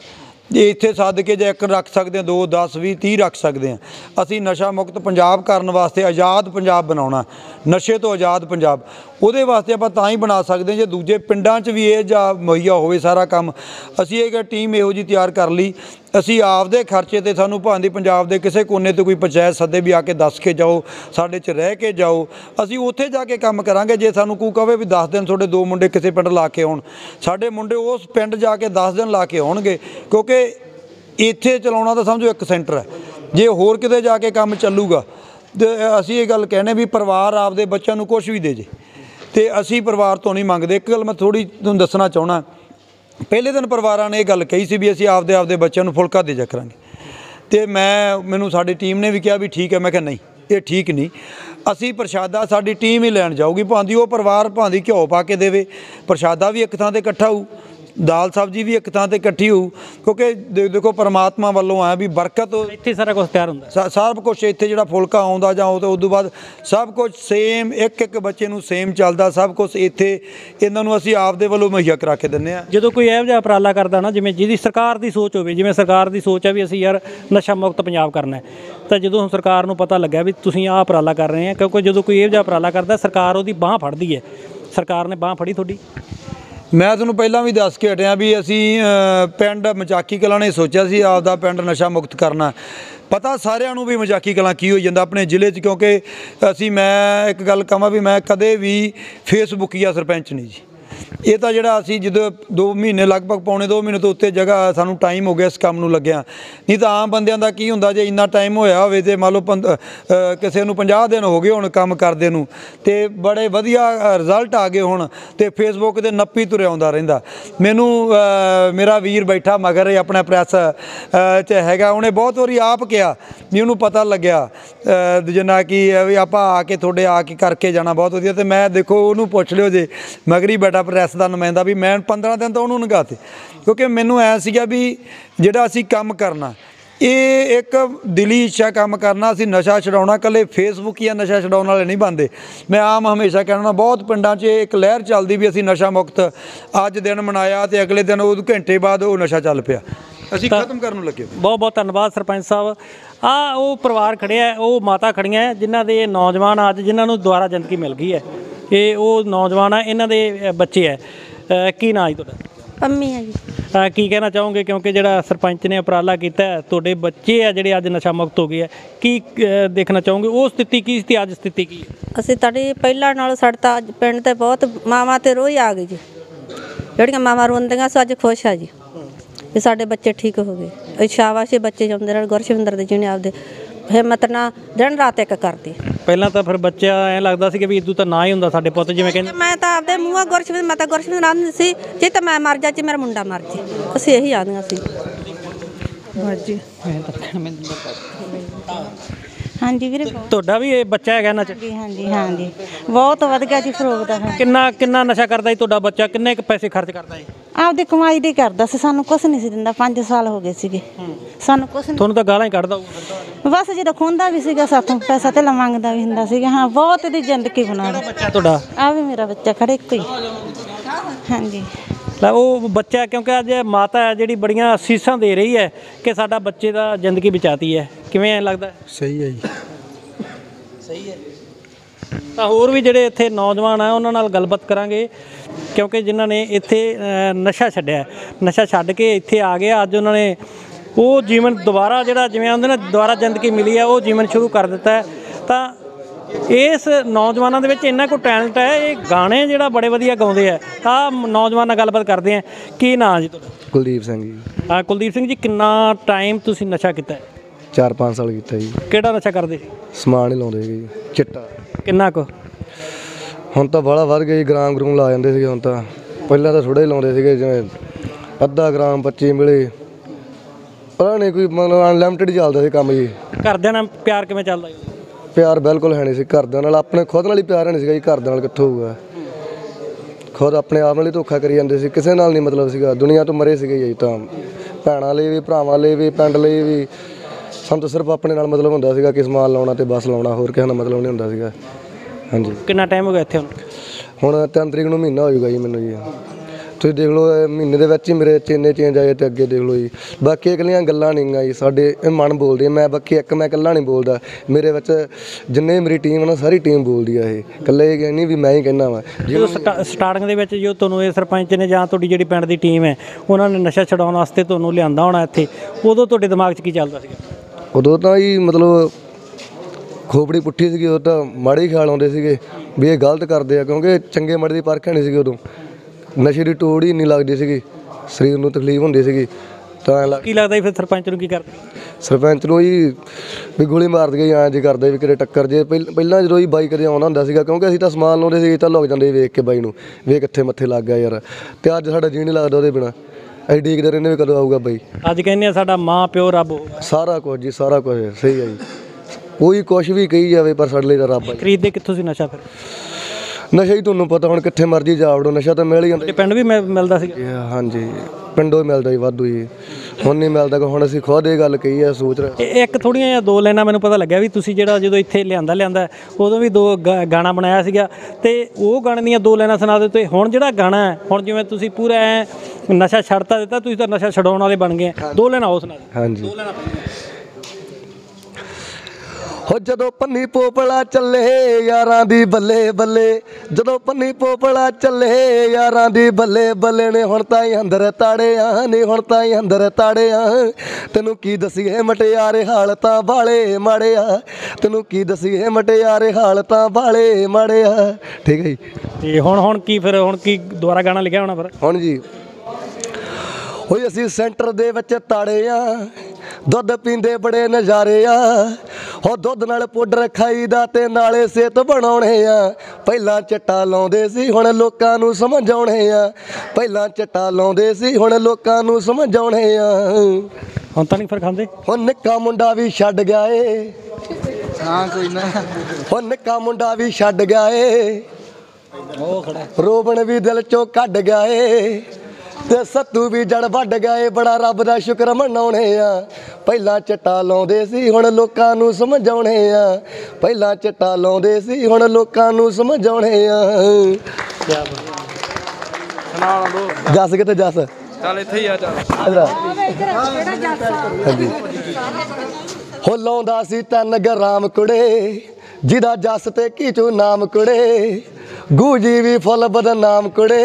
ਜੇ ਇੱਥੇ ਸੱਦ ਕੇ ਜੇ ਇੱਕ ਰੱਖ ਸਕਦੇ ਹਾਂ, 2, 10, 20, 30 ਰੱਖ ਸਕਦੇ ਹਾਂ। ਅਸੀਂ ਨਸ਼ਾ ਮੁਕਤ ਪੰਜਾਬ ਕਰਨ ਵਾਸਤੇ ਆਜ਼ਾਦ ਪੰਜਾਬ ਬਣਾਉਣਾ, ਨਸ਼ੇ ਤੋਂ ਆਜ਼ਾਦ ਪੰਜਾਬ, ਉਹਦੇ ਵਾਸਤੇ ਆਪਾਂ ਤਾਂ ਹੀ ਬਣਾ ਸਕਦੇ ਜੇ ਦੂਜੇ ਪਿੰਡਾਂ 'ਚ ਵੀ ਇਹ ਜਾਂ ਮੁਹੱਈਆ ਹੋਵੇ ਸਾਰਾ ਕੰਮ। ਅਸੀਂ ਇਹ ਟੀਮ ਇਹੋ ਜਿਹੀ ਤਿਆਰ ਕਰ ਲਈ, ਅਸੀਂ ਆਪਦੇ ਖਰਚੇ 'ਤੇ, ਸਾਨੂੰ ਭਾਂਦੀ ਪੰਜਾਬ ਦੇ ਕਿਸੇ ਕੋਨੇ 'ਤੇ ਕੋਈ ਪੰਚਾਇਤ ਸੱਦੇ ਵੀ ਆ ਕੇ ਦੱਸ ਕੇ ਜਾਓ, ਸਾਡੇ 'ਚ ਰਹਿ ਕੇ ਜਾਓ, ਅਸੀਂ ਉੱਥੇ ਜਾ ਕੇ ਕੰਮ ਕਰਾਂਗੇ। ਜੇ ਸਾਨੂੰ ਕੋਈ ਕਹੇ ਵੀ 10 ਦਿਨ ਤੁਹਾਡੇ 2 ਮੁੰਡੇ ਕਿਸੇ ਪਿੰਡ ਲਾ ਕੇ ਆਉਣ, ਸਾਡੇ ਮੁੰਡੇ ਉਸ ਪਿੰਡ ਜਾ ਕੇ 10 ਦਿਨ ਲਾ ਕੇ ਆਉਣਗੇ, ਕਿਉਂਕਿ ਇੱਥੇ ਚਲਾਉਣਾ ਤਾਂ ਸਮਝੋ ਇੱਕ ਸੈਂਟਰ ਹੈ। ਜੇ ਹੋਰ ਕਿਤੇ ਜਾ ਕੇ ਕੰਮ ਚੱਲੂਗਾ ਤੇ ਅਸੀਂ ਇਹ ਗੱਲ ਕਹਿੰਦੇ ਵੀ ਪਰਿਵਾਰ ਆਪਦੇ ਬੱਚਿਆਂ ਨੂੰ ਕੁਛ ਵੀ ਦੇ ਜੇ ਤੇ ਅਸੀਂ ਪਰਿਵਾਰ ਤੋਂ ਨਹੀਂ ਮੰਗਦੇ। ਇੱਕ ਗੱਲ ਮੈਂ ਥੋੜੀ ਤੁਹਾਨੂੰ ਦੱਸਣਾ ਚਾਹੁੰਦਾ, ਪਹਿਲੇ ਦਿਨ ਪਰਿਵਾਰਾਂ ਨੇ ਇਹ ਗੱਲ ਕਹੀ ਸੀ ਵੀ ਅਸੀਂ ਆਪਦੇ ਬੱਚਿਆਂ ਨੂੰ ਫੁਲਕਾ ਦੇ ਜਾ ਕਰਾਂਗੇ ਤੇ ਮੈਨੂੰ ਸਾਡੀ ਟੀਮ ਨੇ ਵੀ ਕਿਹਾ ਵੀ ਠੀਕ ਹੈ, ਮੈਂ ਕਿਹਾ ਨਹੀਂ ਇਹ ਠੀਕ ਨਹੀਂ, ਅਸੀਂ ਪ੍ਰਸ਼ਾਦਾ ਸਾਡੀ ਟੀਮ ਹੀ ਲੈਣ ਜਾਊਗੀ, ਭਾਂਦੀ ਉਹ ਪਰਿਵਾਰ ਭਾਂਦੀ ਘਿਓ ਪਾ ਕੇ ਦੇਵੇ, ਪ੍ਰਸ਼ਾਦਾ ਵੀ ਇੱਕ ਥਾਂ 'ਤੇ ਇਕੱਠਾ ਹੋਊ, दाल सब्जी भी एक थां ते इकट्ठी हो, क्योंकि देखो परमात्मा वालों आया भी बरकत इत्थे सारा कुछ तैयार होंदा, सब कुछ इत्थे जिहड़ा फुलका आउंदा जां ते उस तों बाद सब कुछ सेम, एक बच्चे नूं सेम चलदा, सब कुछ इत्थे इन्हां नूं असीं आपदे वल्लों मुहैया करा के दिंदे आ। जदों कोई इहो जिहा अपराला करदा ना, जिवें जिहदी सरकार दी सोच होवे, जिवें सरकार दी सोच है भी असीं यार नशा मुक्त पंजाब करना है, तो जदों सरकार नूं पता लग्गिया भी तुसीं आह अपराला कर रहे हो, क्योंकि जदों कोई इहो जिहा अपराला करदा सरकार उहदी बांह फड़दी है। सरकार ने बांह फड़ी तुहाडी। मैं तुहानूं पहला भी दस के हटिया भी असी पिंड मचाकी कलां ने सोचा सी आपदा पिंड नशा मुक्त करना, पता सारिआं नूं भी मचाकी कलां की होई जांदा अपने जिले 'च, क्योंकि असी मैं एक गल कहां भी मैं कदे भी फेसबुकीआ सरपंच नहीं जी। ਇਹ ਤਾਂ ਜਿਹੜਾ ਅਸੀਂ ਜਦੋਂ 2 ਮਹੀਨੇ ਲਗਭਗ ਪੌਣੇ 2 ਮਹੀਨੇ ਤੋਂ ਉੱਤੇ ਜਗ੍ਹਾ ਸਾਨੂੰ ਟਾਈਮ ਹੋ ਗਿਆ ਇਸ ਕੰਮ ਨੂੰ ਲੱਗਿਆ, ਨਹੀਂ ਤਾਂ ਆਮ ਬੰਦਿਆਂ ਦਾ ਕੀ ਹੁੰਦਾ ਜੇ ਇੰਨਾ ਟਾਈਮ ਹੋਇਆ ਹੋਵੇ ਤੇ ਮੰਨ ਲਓ ਕਿਸੇ ਨੂੰ 50 ਦਿਨ ਹੋ ਗਏ ਹੁਣ ਕੰਮ ਕਰਦੇ ਨੂੰ ਤੇ ਬੜੇ ਵਧੀਆ ਰਿਜ਼ਲਟ ਆ ਗਏ ਹੁਣ ਤੇ ਫੇਸਬੁੱਕ ਤੇ ਨੱਪੀ ਤੁਰਿਆ ਆਉਂਦਾ ਰਹਿੰਦਾ। ਮੈਨੂੰ ਮੇਰਾ ਵੀਰ ਬੈਠਾ ਮਗਰ ਆਪਣਾ ਪ੍ਰੈਸ 'ਚ ਹੈਗਾ, ਉਹਨੇ ਬਹੁਤ ਵਾਰੀ ਆਪ ਕਿਹਾ ਵੀ ਉਹਨੂੰ ਪਤਾ ਲੱਗਿਆ ਜਿੰਨਾ ਕਿ ਵੀ ਆਪਾਂ ਆ ਕੇ ਤੁਹਾਡੇ ਆ ਕੇ ਕਰਕੇ ਜਾਣਾ ਬਹੁਤ ਵਧੀਆ, ਤੇ ਮੈਂ ਦੇਖੋ ਉਹਨੂੰ ਪੁੱਛ ਲਿਓ ਜੇ ਮਗਰੀ ਬੈਠਾ ਪ੍ਰੈਸ ਦਾ ਨੁਮਾਇੰਦਾ ਵੀ ਮੈਂ 15 ਦਿਨ ਤਾਂ ਉਹਨੂੰ ਨਗਾ ਤੇ, ਕਿਉਂਕਿ ਮੈਨੂੰ ਐ ਸੀਗਾ ਵੀ ਜਿਹੜਾ ਅਸੀਂ ਕੰਮ ਕਰਨਾ ਇਹ ਇੱਕ ਦਿਲੀ ਇੱਛਾ ਕੰਮ ਕਰਨਾ, ਅਸੀਂ ਨਸ਼ਾ ਛਡਾਉਣਾ, ਇਕੱਲੇ ਫੇਸਬੁੱਕ ਜਾਂ ਨਸ਼ਾ ਛਡਾਉਣ ਵਾਲੇ ਨਹੀਂ ਬਣਦੇ। ਮੈਂ ਆਮ ਹਮੇਸ਼ਾ ਕਹਿਣਾ ਬਹੁਤ ਪਿੰਡਾਂ 'ਚ ਇੱਕ ਲਹਿਰ ਚੱਲਦੀ ਵੀ ਅਸੀਂ ਨਸ਼ਾ ਮੁਕਤ ਅੱਜ ਦਿਨ ਮਨਾਇਆ ਤੇ ਅਗਲੇ ਦਿਨ ਉਹ ਘੰਟੇ ਬਾਅਦ ਉਹ ਨਸ਼ਾ ਚੱਲ ਪਿਆ, ਅਸੀਂ ਖਤਮ ਕਰਨ ਨੂੰ ਲੱਗੇ। ਬਹੁਤ ਬਹੁਤ ਧੰਨਵਾਦ ਸਰਪੰਚ ਸਾਹਿਬ। ਆਹ ਉਹ ਪਰਿਵਾਰ ਖੜਿਆ, ਉਹ ਮਾਤਾ ਖੜੀਆਂ ਜਿਨ੍ਹਾਂ ਦੇ ਨੌਜਵਾਨ ਅੱਜ ਜਿਨ੍ਹਾਂ ਨੂੰ ਦੁਬਾਰਾ ਜ਼ਿੰਦਗੀ ਮਿਲ ਗਈ ਹੈ, ਇਹ ਉਹ ਨੌਜਵਾਨ ਆ, ਇਹਨਾਂ ਦੇ ਬੱਚੇ ਹੈ। ਕੀ ਨਾਂ ਜੀ ਤੁਹਾਡਾ? ਅੰਮੀ ਆ ਜੀ। ਕੀ ਕਹਿਣਾ ਚਾਹੋਗੇ ਕਿਉਂਕਿ ਜਿਹੜਾ ਸਰਪੰਚ ਨੇ ਉਪਰਾਲਾ ਕੀਤਾ ਤੁਹਾਡੇ ਬੱਚੇ ਆ ਜਿਹੜੇ ਅੱਜ ਨਸ਼ਾ ਮੁਕਤ ਹੋ ਗਏ ਆ, ਕੀ ਦੇਖਣਾ ਚਾਹੋਗੇ? ਉਹ ਸਥਿਤੀ ਕੀ ਸੀ, ਅੱਜ ਸਥਿਤੀ ਕੀ ਹੈ? ਅਸੀਂ ਤੁਹਾਡੇ ਪਹਿਲਾਂ ਨਾਲ ਸੜਤਾ ਅੱਜ ਪਿੰਡ ਤੇ ਬਹੁਤ ਮਾਵਾਂ ਤੇ ਰੋਈ ਆ ਗਈ ਜੀ, ਜਿਹੜੀਆਂ ਮਾਵਾਂ ਰੋਂਦੀਆਂ ਸੋ ਅੱਜ ਖੁਸ਼ ਆ ਜੀ ਵੀ ਸਾਡੇ ਬੱਚੇ ਠੀਕ ਹੋ ਗਏ। ਇਹ ਸ਼ਾਬਾਸ਼ ਬੱਚੇ ਜਾਂਦੇ ਰਹਿਣ ਗੁਰਸ਼ਵਿੰਦਰ ਦੇ ਜਿਹਨੇ ਆਪਦੇ ਹਿੰਮਤ ਨਾਲ ਦਿਨ ਰਾਤ ਇੱਕ ਕਰਦੀ। ਪਹਿਲਾਂ ਤਾਂ ਫਿਰ ਬੱਚਾ ਐਂ ਲੱਗਦਾ ਸੀ ਕਿ ਵੀ ਇਦੋਂ ਤਾਂ ਨਾ ਹੀ ਹੁੰਦਾ ਸਾਡੇ ਪੁੱਤ, ਜਿਵੇਂ ਕਹਿੰਦੇ ਮੈਂ ਤਾਂ ਆਪਦੇ ਮੂੰਹਾਂ ਗੁਰਸ਼ਵਿੰਦਰ ਮਾਤਾ ਗੁਰਸ਼ਵਿੰਦਰ ਆਂਦੀ ਸੀ ਜੇ ਤਾਂ ਮੈਂ ਮਰ ਜਾ, ਜੇ ਮੇਰਾ ਮੁੰਡਾ ਮਰ ਜੇ, ਅਸੀਂ ਇਹੀ ਆਂਦੀਆਂ ਸੀ। ਹਾਂਜੀ ਵੀਰੇ ਤੁਹਾਡਾ ਵੀ ਇਹ ਬੱਚਾ ਹੈਗਾ ਨਾ? ਜੀ ਹਾਂਜੀ ਹਾਂਜੀ ਬਹੁਤ ਵਧੀਆ ਜੀ ਫਰੋਗ ਦਾ। ਕਿੰਨਾ ਕਿੰਨਾ ਨਸ਼ਾ ਕਰਦਾ ਜੀ ਤੁਹਾਡਾ ਬੱਚਾ? ਕਿੰਨੇ ਕੁ ਪੈਸੇ ਖਰਚ ਕਰਦਾ ਜੀ? ਆਪਦੀ ਕਮਾਈ ਦੇ ਕਰਦਾ ਸੀ, ਸਾਨੂੰ ਕੁਛ ਨਹੀਂ ਸੀ ਦਿੰਦਾ, 5 ਸਾਲ ਹੋ ਗਏ ਸੀਗੇ ਸਾਨੂੰ ਕੁਛ ਨਹੀਂ। ਤੁਹਾਨੂੰ ਤਾਂ ਗਾਲਾਂ ਹੀ ਕੱਢਦਾ ਬਸ, ਜਦੋਂ ਖੁੰਦਾ ਵੀ ਸੀਗਾ ਸਾਥੋਂ ਪੈਸਾ ਧੇਲਾ ਮੰਗਦਾ ਵੀ ਹੁੰਦਾ ਸੀਗਾ। ਹਾਂ ਬਹੁਤ ਇਹਦੀ ਜ਼ਿੰਦਗੀ ਬਣਾ। ਬੱਚਾ ਤੁਹਾਡਾ? ਆਹ ਵੀ ਮੇਰਾ ਬੱਚਾ ਖੜੇ ਇੱਕੋ ਹੀ। ਹਾਂਜੀ ਉਹ ਬੱਚਾ ਕਿਉਂਕਿ ਅੱਜ ਮਾਤਾ ਹੈ ਜਿਹੜੀ ਬੜੀਆਂ ਅਸੀਸਾਂ ਦੇ ਰਹੀ ਹੈ ਕਿ ਸਾਡਾ ਬੱਚੇ ਦਾ ਜ਼ਿੰਦਗੀ ਬਚਾਤੀ ਹੈ, ਕਿਵੇਂ ਐਂ ਲੱਗਦਾ? ਸਹੀ ਹੈ ਜੀ। सही है। तो होर भी जिहड़े इत्थे नौजवान है उन्हां नाल गलबात करांगे क्योंकि जिन्हां ने इत्थे नशा छड्ड के इत्थे आ गए अज उन्हां ने वो जीवन दोबारा जिहड़ा जिवें आंदे ना दोबारा जिंदगी मिली है वो जीवन शुरू कर दिता है। तो इस नौजवानों के इन्ना को टैलेंट है, ये गाने जिहड़ा बड़े वधिया गाउंदे है। तो नौजवान गलबात करते हैं कि ना जी कुलदीप सिंह जी। हाँ कुलदीप सिंह जी किन्ना टाइम तुसीं नशा कीता है? 4-5 साल कीता जी। किहड़ा नशा करदे? समान ही लाउंदे जी, चिट्टा। किन्ना को? हुण तां बड़ा वध गया जी, ग्राम ग्रूम ला जांदे सीगे। हुण तां पहलां तां थोड़ा ही लाउंदे सीगे, जिवें अद्धा ग्राम 25 मिले पता नहीं कोई, मतलब अनलिमिटेड चलता सी काम जी। घरदियां नाल प्यार किवें चलदा जी? प्यार बिल्कुल है नहीं सी घरदियां नाल, अपने खुद नाल ही प्यार है नहीं सीगा जी। घरदियां नाल कित्थों होऊगा, खुद अपने आप नाल ही धोखा करी जांदे सी, किसे नाल नहीं मतलब सीगा, दुनिया तो मरे सीगे जी। तां भैणां लई भी, भरावां लई भी, पिंड लई भी, सानूं सिर्फ अपने नाल मतलब हुंदा सीगा कि समान लाउणा ते बस लाउणा, होर किसे नाल मतलब नहीं हुंदा सीगा। हाँ जी। कितना टाइम हो गया इत्थे? हुण 3 तरीक नूं महीना हो जाऊगा जी मैनूं जी। तुसीं देख लो महीने दे विच ही मेरे चेने चेंज आए ते अग्गे देख लो जी। बाकी इकल्लियां गल्लां नहीं गियां जी, साडे मन बोलदे। मैं बाकी इक मैं इकल्ला नहीं बोलदा, मेरे विच जिन्ने मेरी टीम है ना सारी टीम बोलदी है। ये इकल्ले नहीं भी मैं ही कहना वा। जो स्टार्टिंग दे विच जो तुहानूं इस सरपंच ने जां तुहाडी जिहड़ी पिंड दी टीम है उन्हां ने नशा छुड़ाउण वास्ते तुहानूं लिआंदा होना इत्थे, उदों तुहाडे दिमाग च की चलदा सीगा? उदों तां जी मतलब खोपड़ी पुट्ठी सीगी, उदों तां माड़े ख्याल आउंदे सीगे भी ये गलत करदे आ, क्योंकि चंगे माड़े दी परख नहीं सीगी। उदों नशे की टोड़ ही नहीं लगती सी, शरीर में तकलीफ होंगी सी। की लगता जी फिर सरपंच नूं की करदे? सरपंच नूं जी भी गोली मार दी, ऐं जी करदे भी किरे टक्कर जे। पहलां जदों बाई कदे आउंदा हुंदा सीगा, क्योंकि असीं तां समान लाउंदे सी, तां लुक जांदे वेख के बाई नूं वे कित्थे मत्थे लग गया यार। ते अज साडा जी नहीं लगदा उहदे बिना, असीं डीकदे रहिंदे भी कदों आऊगा बाई। अज कहने आ साडा माँ प्यो रब सारा कुछ जी, सारा कुछ सही है जी। कोई कुछ भी कही जावे पर साडे लई तां रब है। खरीददे कित्थों सी नशा फिर? नशा ही तुहानूं पता हुण कित्थे मर्जी जा वड़ो नशा तां मिल ही जांदा। पिंड भी मिलदा सी? हाँ जी पिंडों मिलदा ही वाधू जी, हुण नहीं मिलदा। हुण असीं खुद ये गल कही है, सोच रहे एक थोड़ियां जिहा दो लाइनां मैनूं पता लग्गिया भी तुसीं जिहड़ा जदों इत्थे लिआंदा उदों भी दो गाना बनाया सीगा, ते ओह गाणे दियां दो लाइनां सुणा दिओ। ते हुण जिहड़ा गाना है हुण जिवें तुसीं पूरा नशा छड्डता दित्ता, तुसीं तां नशा छुड़ाउण वाले बन गए, दो लाइनां ओह सुणा दिओ। हाँ जी दो लाइनां। हो जदों पन्नी पोपड़ा चले यारां दी बल्ले बल्ले, जदों पन्नी पोपड़ा चले यारां दी बल्ले बल्ले ने, हुण ताईं अंदर ताड़े आ ने, हुण ताईं अंदर ताड़े आ। तैनूं की दसीए मटियारे हालतां वाले माड़े आ, तैनूं की दसीए मटियारे हालतां वाले माड़े आ। ठीक है जी। हुण की फिर हुण की दुबारा गाना लिखिया होना फिर? हुण जी होई असीं सेंटर दे विच ताड़े आ, दुद्ध पींदे बड़े नज़ारे आ, हो दुद्ध नाल पाउडर खाई दा ते नाले सेहत बनाउणे आ। पहलां चिट्टा लाउंदे सी हुण लोकां नूं समझाउणे आ, पहलां चिट्टा लाउंदे सी हुण लोकां नूं समझाउणे आ। हुण तां नहीं फिर खांदे? हुण निक्का मुंडा भी छड्ड गया ए, हां कोई ना, हुण निक्का मुंडा भी छड्ड गया ए, ओ खड़ा रोबण भी दिल चों कढ गया ए, ते सत्तू भी जड़ वड्ड गए, बड़ा रब दा शुक्र मनाउणे आ। पहलां चिट्टा लाउंदे सी हुण लोकां नूं समझाउणे आ, पहलां चिट्टा लाउंदे सी हुण लोकां नूं समझाउणे आ। जस कित्थे जस? चल इत्थे ही आ जस। हो लाउंदा सी 3 ग्राम कुड़े, जिदा जस ते कीचू नाम कुड़े, गूजी भी फुल बदनाम कुड़े,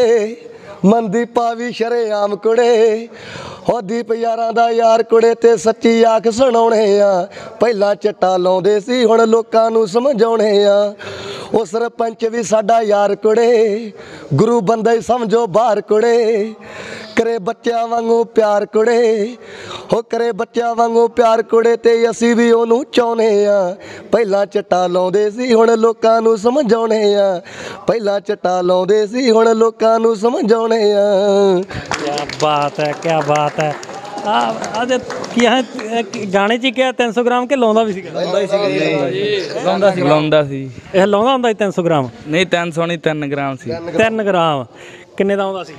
मनदीपा भी शरेआम कुड़े, हो दीप यारां दा यार कुड़े, ते सच्ची आख सुनाउणे आ। पहलां चिट्टा लाउंदे सी हुण लोकां नूं समझाउणे आ। उस सरपंच भी साडा यार कुड़े, गुरु बंदा ही समझो बाहर कुड़े, करे बच्चों वांगू प्यार कुड़े, हो करे बच्चों वांगू प्यार कुड़े, ते असीं भी उहनूं चाहुंदे आ। पहलां चिट्टा लाउंदे सी हुण लोकां नूं समझाउणे आ, पहलां चिट्टा लाउंदे सी हुण लोकां नूं समझाउणे आ। क्या बात है, क्या बात है। गाने च क्या 300 ग्राम के लाउंदा भी सी? लाउंदा सी। इह लाउंदा हुंदा 300 ग्राम? नहीं 300 नहीं 3 ग्राम सी। 3 ग्राम किन्ने दा आउंदा सी?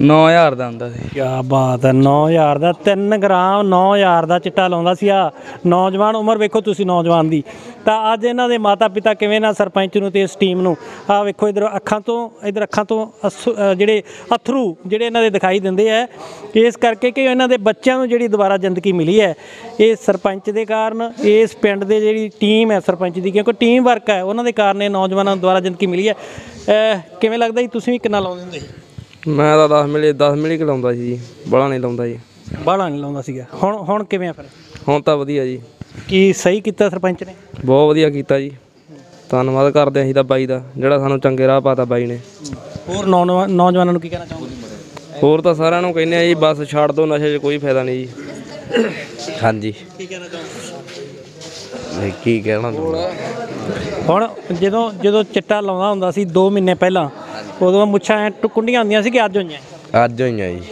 9000 ਦਾ ਹੁੰਦਾ ਸੀ। ਕੀ ਬਾਤ ਹੈ, 9000 ਦਾ 3 ਗ੍ਰਾਮ 9000 ਦਾ ਚਿੱਟਾ ਲਾਉਂਦਾ ਸੀ ਆ ਨੌਜਵਾਨ। ਉਮਰ ਵੇਖੋ ਤੁਸੀਂ ਨੌਜਵਾਨ ਦੀ, ਤਾਂ ਅੱਜ ਇਹਨਾਂ ਦੇ ਮਾਤਾ ਪਿਤਾ ਕਿਵੇਂ ਨਾ ਸਰਪੰਚ ਨੂੰ ਤੇ ਇਸ ਟੀਮ ਨੂੰ ਆ ਵੇਖੋ ਇਧਰ ਅੱਖਾਂ ਤੋਂ ਜਿਹੜੇ ਅਥਰੂ ਜਿਹੜੇ ਇਹਨਾਂ ਦੇ ਦਿਖਾਈ ਦਿੰਦੇ ਆ ਇਸ ਕਰਕੇ ਕਿ ਇਹਨਾਂ ਦੇ ਬੱਚਿਆਂ ਨੂੰ ਜਿਹੜੀ ਦੁਬਾਰਾ ਜ਼ਿੰਦਗੀ ਮਿਲੀ ਹੈ ਇਹ ਸਰਪੰਚ ਦੇ ਕਾਰਨ, ਇਸ ਪਿੰਡ ਦੇ ਜਿਹੜੀ ਟੀਮ ਹੈ ਸਰਪੰਚ ਦੀ, ਕਿਉਂਕਿ ਟੀਮ ਵਰਕ ਹੈ ਉਹਨਾਂ ਦੇ ਕਾਰਨ ਇਹ ਨੌਜਵਾਨਾਂ ਨੂੰ ਦੁਬਾਰਾ ਜ਼ਿੰਦਗੀ ਮਿਲੀ ਹੈ। ਕਿਵੇਂ ਲੱਗਦਾ ਜੀ, ਤੁਸੀਂ ਵੀ ਕਿੰਨਾ ਲਾਉਂਦੇ ਹੁੰਦੇ? ਮੈਂ ਤਾਂ 10 ਮਿਲੀ ਕਿ ਲਾਉਂਦਾ ਸੀ ਜੀ, ਬਾਹਲਾ ਨਹੀਂ ਲਾਉਂਦਾ ਜੀ, ਬਾਹਲਾ ਨਹੀਂ ਲਾਉਂਦਾ ਸੀਗਾ। ਹੁਣ ਕਿਵੇਂ ਆ ਫਿਰ? ਹੁਣ ਤਾਂ ਵਧੀਆ ਜੀ। ਕੀ ਸਹੀ ਕੀਤਾ ਸਰਪੰਚ ਨੇ? ਬਹੁਤ ਵਧੀਆ ਕੀਤਾ ਜੀ, ਧੰਨਵਾਦ ਕਰਦੇ ਹਾਂ ਅਸੀਂ ਤਾਂ ਬਾਈ ਦਾ ਜਿਹੜਾ ਸਾਨੂੰ ਚੰਗੇ ਰਾਹ ਪਾਤਾ ਬਾਈ ਨੇ। ਹੋਰ ਨੌਜਵਾਨਾਂ ਨੂੰ ਕੀ ਕਹਿਣਾ ਚਾਹੋਗੇ? ਹੋਰ ਤਾਂ ਸਾਰਿਆਂ ਨੂੰ ਕਹਿੰਦੇ ਆ ਜੀ ਬਸ ਛੱਡ ਦਿਓ ਨਸ਼ੇ 'ਚ ਕੋਈ ਫਾਇਦਾ ਨਹੀਂ ਜੀ। ਹਾਂਜੀ, ਕੀ ਕਹਿਣਾ ਚਾਹੋਗੇ? ਕੀ ਕਹਿਣਾ ਹੁਣ ਜਦੋਂ ਚਿੱਟਾ ਲਾਉਂਦਾ ਹੁੰਦਾ ਸੀ 2 ਮਹੀਨੇ ਪਹਿਲਾਂ ਉਦੋਂ ਮੁੱਛਾਂ ਐ ਟੁਕੁੰਡੀਆਂ ਹੁੰਦੀਆਂ ਸੀ ਕਿ ਅੱਜ ਹੋਈਆਂ? ਅੱਜ ਹੋਈਆਂ ਜੀ,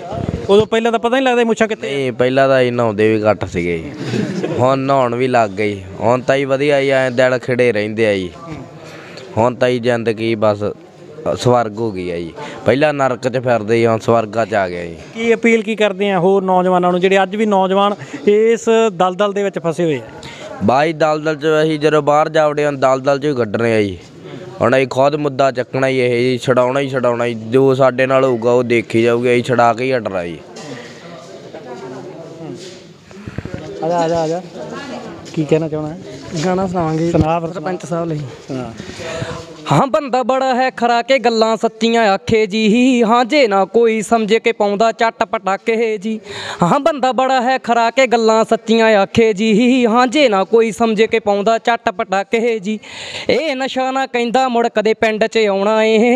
ਉਦੋਂ ਪਹਿਲਾਂ ਤਾਂ ਪਤਾ ਨਹੀਂ ਲੱਗਦਾ ਮੁੱਛਾਂ ਕਿੱਥੇ। ਨਹੀਂ ਪਹਿਲਾਂ ਤਾਂ ਇਹ ਨਹਾਉਂਦੇ ਵੀ ਘੱਟ ਸੀਗੇ ਜੀ, ਹੁਣ ਨਹਾਉਣ ਵੀ ਲੱਗ ਗਏ। ਹੁਣ ਤਾਂ ਹੀ ਵਧੀਆ ਜੀ, ਐਂ ਦਿਲ ਖਿੜੇ ਰਹਿੰਦੇ ਆ ਜੀ। ਹੁਣ ਤਾਂ ਹੀ ਜ਼ਿੰਦਗੀ ਬਸ ਸਵਰਗ ਹੋ ਗਈ ਆ ਜੀ, ਪਹਿਲਾਂ ਨਰਕ 'ਚ ਫਿਰਦੇ ਜੀ, ਹੁਣ ਸਵਰਗਾਂ 'ਚ ਆ ਗਿਆ ਜੀ। ਕੀ ਅਪੀਲ ਕੀ ਕਰਦੇ ਆ ਹੋਰ ਨੌਜਵਾਨਾਂ ਨੂੰ ਜਿਹੜੇ ਅੱਜ ਵੀ ਨੌਜਵਾਨ ਇਸ ਦਲਦਲ ਦੇ ਵਿੱਚ ਫਸੇ ਹੋਏ ਆ? ਬਾਈ ਦਲਦਲ 'ਚ ਅਸੀਂ ਜਦੋਂ ਬਾਹਰ ਜਾਵੜੇ ਹੁਣ ਦਲਦਲ 'ਚ ਹੀ ਕੱਢਣੇ ਆ ਜੀ। ਹੁਣ ਅਸੀਂ ਖੁਦ ਮੁੱਦਾ ਚੱਕਣਾ ਹੀ, ਇਹ ਛਡਾਉਣਾ ਹੀ ਛਡਾਉਣਾ ਜੀ, ਜੋ ਸਾਡੇ ਨਾਲ ਹੋਊਗਾ ਉਹ ਦੇਖੀ ਜਾਊਗੀ, ਅਸੀਂ ਛਡਾ ਕੇ ਹੀ ਹਟਣਾ ਜੀ। ਆ ਜਾ ਕੀ ਕਹਿਣਾ ਚਾਹੁੰਦਾ? ਗਾਣਾ ਸੁਣਾਵਾਂਗੇ ਸਰਪੰਚ ਸਾਹਿਬ ਲਈ। हाँ बंदा बड़ा है खरा के गल्लां सच्चियां आखे जी, हाँ जे ना कोई समझे के पौंदा चट पटाके जी। हाँ बंदा बड़ा है खरा के गल्लां सच्चियां आखे जी, हाँ जे ना कोई समझे के पौंदा चट पटाके जी। ए नशा ना कहंदा मुड़ कदे पिंड च आउणा ए,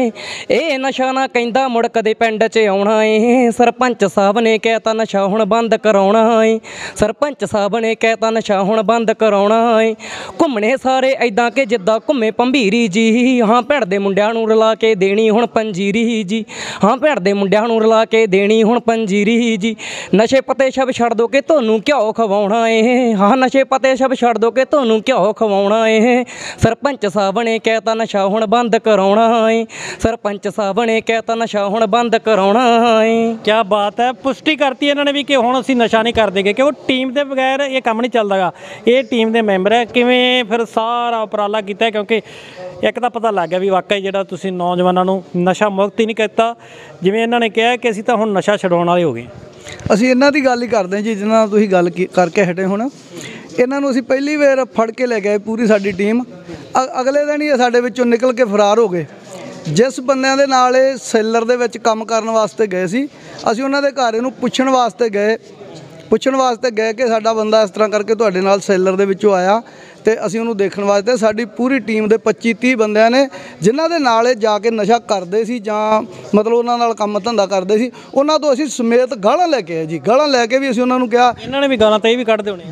ए नशा ना कहंदा मुड़ कदे पिंड च आउणा ए। सरपंच साहब ने कहता नशा हुण बंद कराउणा ए, सरपंच साहब ने कहता नशा हुण बंद कराउणा ए। घुम्मणे सारे ऐदां के जिद्दां घुम्मे पंभीरी जी, हाँ भैड़ दे मुंडियां नूं रला के देनी हुण पंजीरी जी, हाँ भैड़ दे मुंडियां नूं रला के देनी हुण पंजीरी जी। नशे पते शब छड्ड दो के तुहानूं घ्याओ खवाउणा ए, हाँ नशे पते शब छड्ड दो के तुहानूं घ्याओ खवाउणा ए। सरपंच साहब ने कहता नशा हुण बंद कराउणा ए, सरपंच साहब ने कहता नशा हुण बंद कराउणा ए। क्या बात है, पुष्टि करती इन्होंने भी कि हुण असीं नशा नहीं करदेगे, कि ओह टीम दे बगैर ये काम नहीं चलदा गा। ये टीम दे मैंबर है किवें फिर सारा उपराला कीता, क्योंकि एक तो पता लग गया भी वाकई जिहड़ा तुसीं नौजवानों नशा मुक्त ही नहीं करता, जिवें इन्हां ने कहा कि असीं तां हुण नशा छुड़ाउण वाले हो गए। असीं इन्हां दी गल ही करदे जी जिन्हां नाल तुसीं गल करके हटे। हुण इन्हां नूं असीं पहली वार फड़ के लै गए पूरी साडी टीम, अगले दिन ही साडे विचों निकल के फरार हो गए। जिस बंदिआं दे नाल इह सेलर दे विच काम करन वास्ते गए सी, असीं उन्हां दे घर इहनूं पुੱਛਣ ਵਾਸਤੇ ਗਏ ਕਿ ਸਾਡਾ ਬੰਦਾ ਇਸ ਤਰ੍ਹਾਂ ਕਰਕੇ ਤੁਹਾਡੇ ਨਾਲ ਸੈਲਰ ਦੇ ਵਿੱਚੋਂ ਆਇਆ, ਤੇ ਅਸੀਂ ਉਹਨੂੰ ਦੇਖਣ ਵਾਸਤੇ ਸਾਡੀ ਪੂਰੀ ਟੀਮ ਦੇ 25-30 ਬੰਦਿਆਂ ਨੇ, ਜਿਨ੍ਹਾਂ ਦੇ ਨਾਲ ਇਹ ਜਾ ਕੇ ਨਸ਼ਾ ਕਰਦੇ ਸੀ ਜਾਂ ਮਤਲਬ ਉਹਨਾਂ ਨਾਲ ਕੰਮ ਧੰਦਾ ਕਰਦੇ ਸੀ, ਉਹਨਾਂ ਤੋਂ ਅਸੀਂ ਸਮੇਤ ਗਾਲਾਂ ਲੈ ਕੇ ਆਏ ਜੀ। ਗਾਲਾਂ ਲੈ ਕੇ ਵੀ ਅਸੀਂ ਉਹਨਾਂ ਨੂੰ ਕਿਹਾ, ਇਹਨਾਂ ਨੇ ਵੀ ਗਾਲਾਂ ਤਾਂ ਇਹ ਵੀ ਕੱਢਦੇ ਹੋਣੇ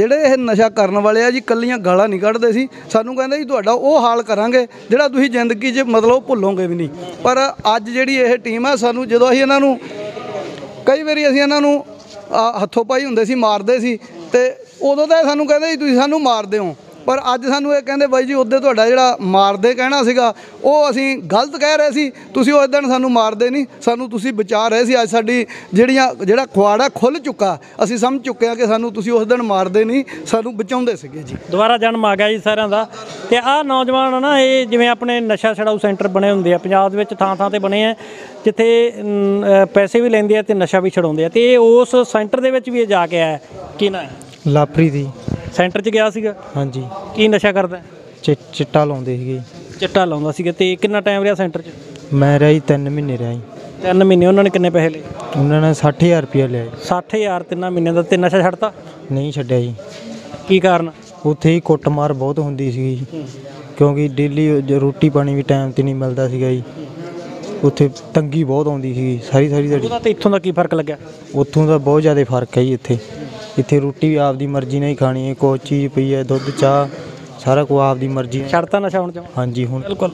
ਜਿਹੜੇ ਇਹ ਨਸ਼ਾ ਕਰਨ ਵਾਲੇ ਆ ਜੀ, ਇਕੱਲੀਆਂ ਗਾਲਾਂ ਨਹੀਂ ਕੱਢਦੇ ਸੀ, ਸਾਨੂੰ ਕਹਿੰਦੇ ਜੀ ਤੁਹਾਡਾ ਉਹ ਹਾਲ ਕਰਾਂਗੇ ਜਿਹੜਾ ਤੁਸੀਂ ਜ਼ਿੰਦਗੀ 'ਚ ਮਤਲਬ ਭੁੱਲੋਗੇ ਵੀ ਨਹੀਂ। ਪਰ ਅੱਜ ਜਿਹੜੀ ਇਹ ਟੀਮ ਆ, ਸਾਨੂੰ ਜਦੋਂ ਅਸੀਂ ਇਹਨਾਂ ਨੂੰ ਕਈ ਵਾਰੀ ਅਸੀਂ ਇਹਨਾਂ ਨੂੰ ਹੱਥੋਂ ਪਾਈ ਹੁੰਦੇ ਸੀ, ਮਾਰਦੇ ਸੀ, ਤੇ ਉਦੋਂ ਤਾਂ ਸਾਨੂੰ ਕਹਿੰਦੇ ਜੀ ਤੁਸੀਂ ਸਾਨੂੰ ਮਾਰਦੇ ਹੋ, ਪਰ ਅੱਜ ਸਾਨੂੰ ਇਹ ਕਹਿੰਦੇ ਬਾਈ ਜੀ ਉਹਦੇ ਤੁਹਾਡਾ ਜਿਹੜਾ ਮਾਰਦੇ ਕਹਿਣਾ ਸੀਗਾ ਉਹ ਅਸੀਂ ਗਲਤ ਕਹਿ ਰਹੇ ਸੀ, ਤੁਸੀਂ ਉਸ ਦਿਨ ਸਾਨੂੰ ਮਾਰਦੇ ਨਹੀਂ, ਸਾਨੂੰ ਤੁਸੀਂ ਬਚਾ ਰਹੇ ਸੀ। ਅੱਜ ਸਾਡੀ ਜਿਹੜਾ ਖੁਆੜਾ ਖੁੱਲ੍ਹ ਚੁੱਕਾ, ਅਸੀਂ ਸਮਝ ਚੁੱਕੇ ਹਾਂ ਕਿ ਸਾਨੂੰ ਤੁਸੀਂ ਉਸ ਦਿਨ ਮਾਰਦੇ ਨਹੀਂ, ਸਾਨੂੰ ਬਚਾਉਂਦੇ ਸੀਗੇ ਜੀ। ਦੁਬਾਰਾ ਜਨਮ ਆ ਗਿਆ ਜੀ ਸਾਰਿਆਂ ਦਾ। ਤੇ ਆਹ ਨੌਜਵਾਨ ਨਾ, ਇਹ ਜਿਵੇਂ ਆਪਣੇ ਨਸ਼ਾ ਛਡਾਊ ਸੈਂਟਰ ਬਣੇ ਹੁੰਦੇ ਆ ਪੰਜਾਬ ਦੇ ਵਿੱਚ, ਥਾਂ ਥਾਂ 'ਤੇ ਬਣੇ ਆ ਜਿੱਥੇ ਪੈਸੇ ਵੀ ਲੈਂਦੇ ਆ ਤੇ ਨਸ਼ਾ ਵੀ ਛਡਾਉਂਦੇ ਆ, ਤੇ ਇਹ ਉਸ ਸੈਂਟਰ ਦੇ ਵਿੱਚ ਵੀ ਇਹ ਜਾ ਕੇ ਆਇਆ। ਕੀ ਨਾਂ ਹੈ? ਲਾਪਰੀ ਦੀ। ਸੈਂਟਰ 'ਚ ਗਿਆ ਸੀਗਾ? ਹਾਂਜੀ। ਕੀ ਨਸ਼ਾ ਕਰਦਾ? ਚਿੱਟਾ ਲਾਉਂਦੇ ਸੀਗੇ। ਚਿੱਟਾ ਲਾਉਂਦਾ ਸੀਗਾ। ਤੇ ਕਿੰਨਾ ਟਾਈਮ ਰਿਹਾ ਸੈਂਟਰ 'ਚ? ਮੈਂ ਰਿਹਾ ਜੀ 3 ਮਹੀਨੇ ਰਿਹਾ ਜੀ। 3 ਮਹੀਨੇ ਉਹਨਾਂ ਨੇ ਕਿੰਨੇ ਪੈਸੇ ਲਏ? ਉਹਨਾਂ ਨੇ 60000 ਰੁਪਇਆ ਲਿਆ ਜੀ। 60000 3 ਮਹੀਨੇ ਦਾ। ਤੇ ਨਸ਼ਾ ਛੱਡਤਾ? ਨਹੀਂ ਛੱਡਿਆ ਜੀ। ਕੀ ਕਾਰਨ? ਉੱਥੇ ਹੀ ਕੁੱਟਮਾਰ ਬਹੁਤ ਹੁੰਦੀ ਸੀਗੀ ਜੀ, ਕਿਉਂਕਿ ਡੇਲੀ ਰੋਟੀ ਪਾਣੀ ਵੀ ਟਾਈਮ 'ਤੇ ਨਹੀਂ ਮਿਲਦਾ ਸੀਗਾ ਜੀ, ਉੱਥੇ ਤੰਗੀ ਬਹੁਤ ਆਉਂਦੀ ਸੀਗੀ ਸਾਰੀ ਦਿਹਾੜੀ। ਉਹਦਾ ਤੇ ਇੱਥੋਂ ਦਾ ਕੀ ਫਰਕ ਲੱਗਿਆ? ਉੱਥੋਂ ਦਾ ਬਹੁਤ ਜ਼ਿਆਦਾ ਫਰਕ ਹੈ ਜੀ। ਇੱਥੇ ਰੋਟੀ ਆਪਦੀ ਮਰਜ਼ੀ ਨਾਲ ਹੀ ਖਾਣੀ ਹੈ, ਕੋਈ ਚੀਜ਼ ਪਈ ਹੈ, ਦੁੱਧ ਚਾਹ ਸਾਰਾ ਕੁਝ ਆਪਦੀ ਮਰਜ਼ੀ ਨਾਲ। ਛੱਡਤਾ ਨਸ਼ਾ ਹੁਣ? ਹਾਂਜੀ ਹੁਣ ਬਿਲਕੁਲ।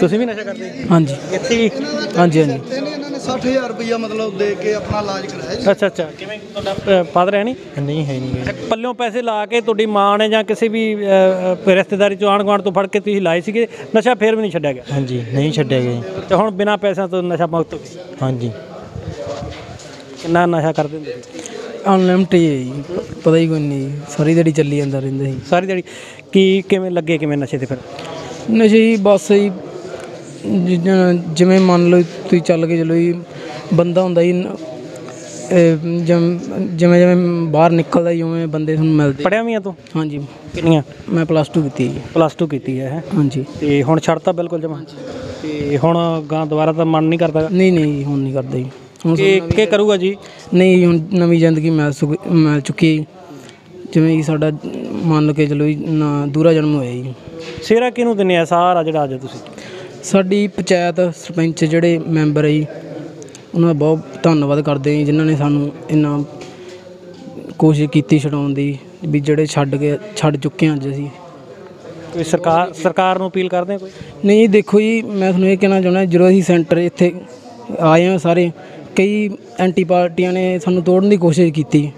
ਤੁਸੀਂ ਵੀ ਨਸ਼ਾ ਕਰਦੇ ਜੀ? ਹਾਂਜੀ ਇੱਥੇ ਹੀ? ਹਾਂਜੀ ਹਾਂਜੀ। ਤਿੰਨੇ ਇਹਨਾਂ ਨੇ 60000 ਰੁਪਇਆ ਮਤਲਬ ਦੇ ਕੇ ਆਪਣਾ ਇਲਾਜ ਕਰਾਇਆ ਜੀ। ਅੱਛਾ ਅੱਛਾ। ਕਿਵੇਂ ਤੁਹਾਡਾ ਫਾਦਰ ਹੈ? ਨਹੀਂ ਨਹੀਂ ਹੈ ਨਹੀਂ। ਪੱਲਿਓਂ ਪੈਸੇ ਲਾ ਕੇ ਤੁਹਾਡੀ ਮਾਂ ਨੇ ਜਾਂ ਕਿਸੇ ਵੀ ਰਿਸ਼ਤੇਦਾਰੀ ਚੋਂ ਆਂਢ ਗੁਆਂਢ ਤੋਂ ਫੜ ਕੇ ਤੁਸੀਂ ਲਾਏ ਸੀਗੇ ਨਸ਼ਾ, ਫਿਰ ਵੀ ਨਹੀਂ ਛੱਡਿਆ ਗਿਆ? ਹਾਂਜੀ ਨਹੀਂ ਛੱਡਿਆ ਗਿਆ ਜੀ। ਤੇ ਹੁਣ ਬਿਨਾਂ ਪੈਸਿਆਂ ਤੋਂ ਨਸ਼ਾ ਮੁਕਤ ਹੋ ਗਏ? ਹਾਂਜੀ। ਕਿੰਨਾ ਨਸ਼ਾ ਕਰਦੇ ਹੁੰਦੇ? ਅਨਲਿਮਟਿਡ ਹੈ ਜੀ, ਪਤਾ ਹੀ ਕੋਈ ਨਹੀਂ, ਸਾਰੀ ਦਿਹਾੜੀ ਚੱਲੀ ਜਾਂਦਾ ਰਹਿੰਦਾ ਸੀ। ਸਾਰੀ ਦਿਹਾੜੀ ਕੀ ਕਿਵੇਂ ਲੱਗੇ ਕਿਵੇਂ ਨਸ਼ੇ 'ਤੇ? ਫਿਰ ਨਸ਼ੇ ਜੀ ਬਸ ਜੀ ਜਿਵੇਂ ਮੰਨ ਲਓ ਤੁਸੀਂ ਚੱਲ ਕੇ ਚਲੋ ਜੀ, ਬੰਦਾ ਹੁੰਦਾ ਜੀ ਜਿਵੇਂ ਜਿਵੇਂ ਬਾਹਰ ਨਿਕਲਦਾ ਜੀ ਉਵੇਂ ਬੰਦੇ ਤੁਹਾਨੂੰ ਮਿਲਦੇ। ਪੜ੍ਹਿਆ ਵੀ ਆ ਤੂੰ? ਹਾਂਜੀ। ਕਿੰਨੀਆਂ? ਮੈਂ +2 ਕੀਤੀ ਜੀ। +2 ਕੀਤੀ ਹੈ? ਹਾਂਜੀ। ਅਤੇ ਹੁਣ ਛੱਡਤਾ ਬਿਲਕੁਲ ਜਮਾਂ? ਅਤੇ ਹੁਣ ਗਾਂ ਦੁਬਾਰਾ ਤਾਂ ਮਨ ਨਹੀਂ ਕਰਦਾ? ਨਹੀਂ ਨਹੀਂ ਜੀ, ਹੁਣ ਨਹੀਂ ਕਰਦਾ ਜੀ। ਹੁਣ ਕੀ ਕਰੂਗਾ ਜੀ? ਨਹੀਂ ਹੁਣ ਨਵੀਂ ਜ਼ਿੰਦਗੀ ਮਿਲ ਚੁੱਕੀ ਜਿਵੇਂ ਕਿ ਸਾਡਾ ਮੰਨ ਕੇ ਚਲੋ ਨਾ ਦੂਰਾ ਜਨਮ ਹੋਇਆ ਜੀ। ਸਿਹਰਾ ਕਿਹਨੂੰ ਦਿੰਦੇ ਆ ਸਾਰਾ ਜਿਹੜਾ ਅੱਜ ਤੁਸੀਂ? ਸਾਡੀ ਪੰਚਾਇਤ ਸਰਪੰਚ ਜਿਹੜੇ ਮੈਂਬਰ ਹੈ ਜੀ ਉਹਨਾਂ ਦਾ ਬਹੁਤ ਧੰਨਵਾਦ ਕਰਦੇ ਜੀ, ਜਿਨ੍ਹਾਂ ਨੇ ਸਾਨੂੰ ਇੰਨਾ ਕੋਸ਼ਿਸ਼ ਕੀਤੀ ਛਡਾਉਣ ਦੀ ਵੀ ਜਿਹੜੇ ਛੱਡ ਚੁੱਕੇ ਹਾਂ ਅੱਜ ਅਸੀਂ। ਕੋਈ ਸਰਕਾਰ ਨੂੰ ਅਪੀਲ ਕਰਦੇ ਕੋਈ? ਨਹੀਂ ਦੇਖੋ ਜੀ, ਮੈਂ ਤੁਹਾਨੂੰ ਇਹ ਕਹਿਣਾ ਚਾਹੁੰਦਾ ਜਦੋਂ ਅਸੀਂ ਸੈਂਟਰ ਇੱਥੇ ਆਏ ਹਾਂ ਸਾਰੇ ਕਈ ਐਂਟੀ ਪਾਰਟੀਆਂ ਨੇ ਸਾਨੂੰ ਤੋੜਨ ਦੀ ਕੋਸ਼ਿਸ਼ ਕੀਤੀ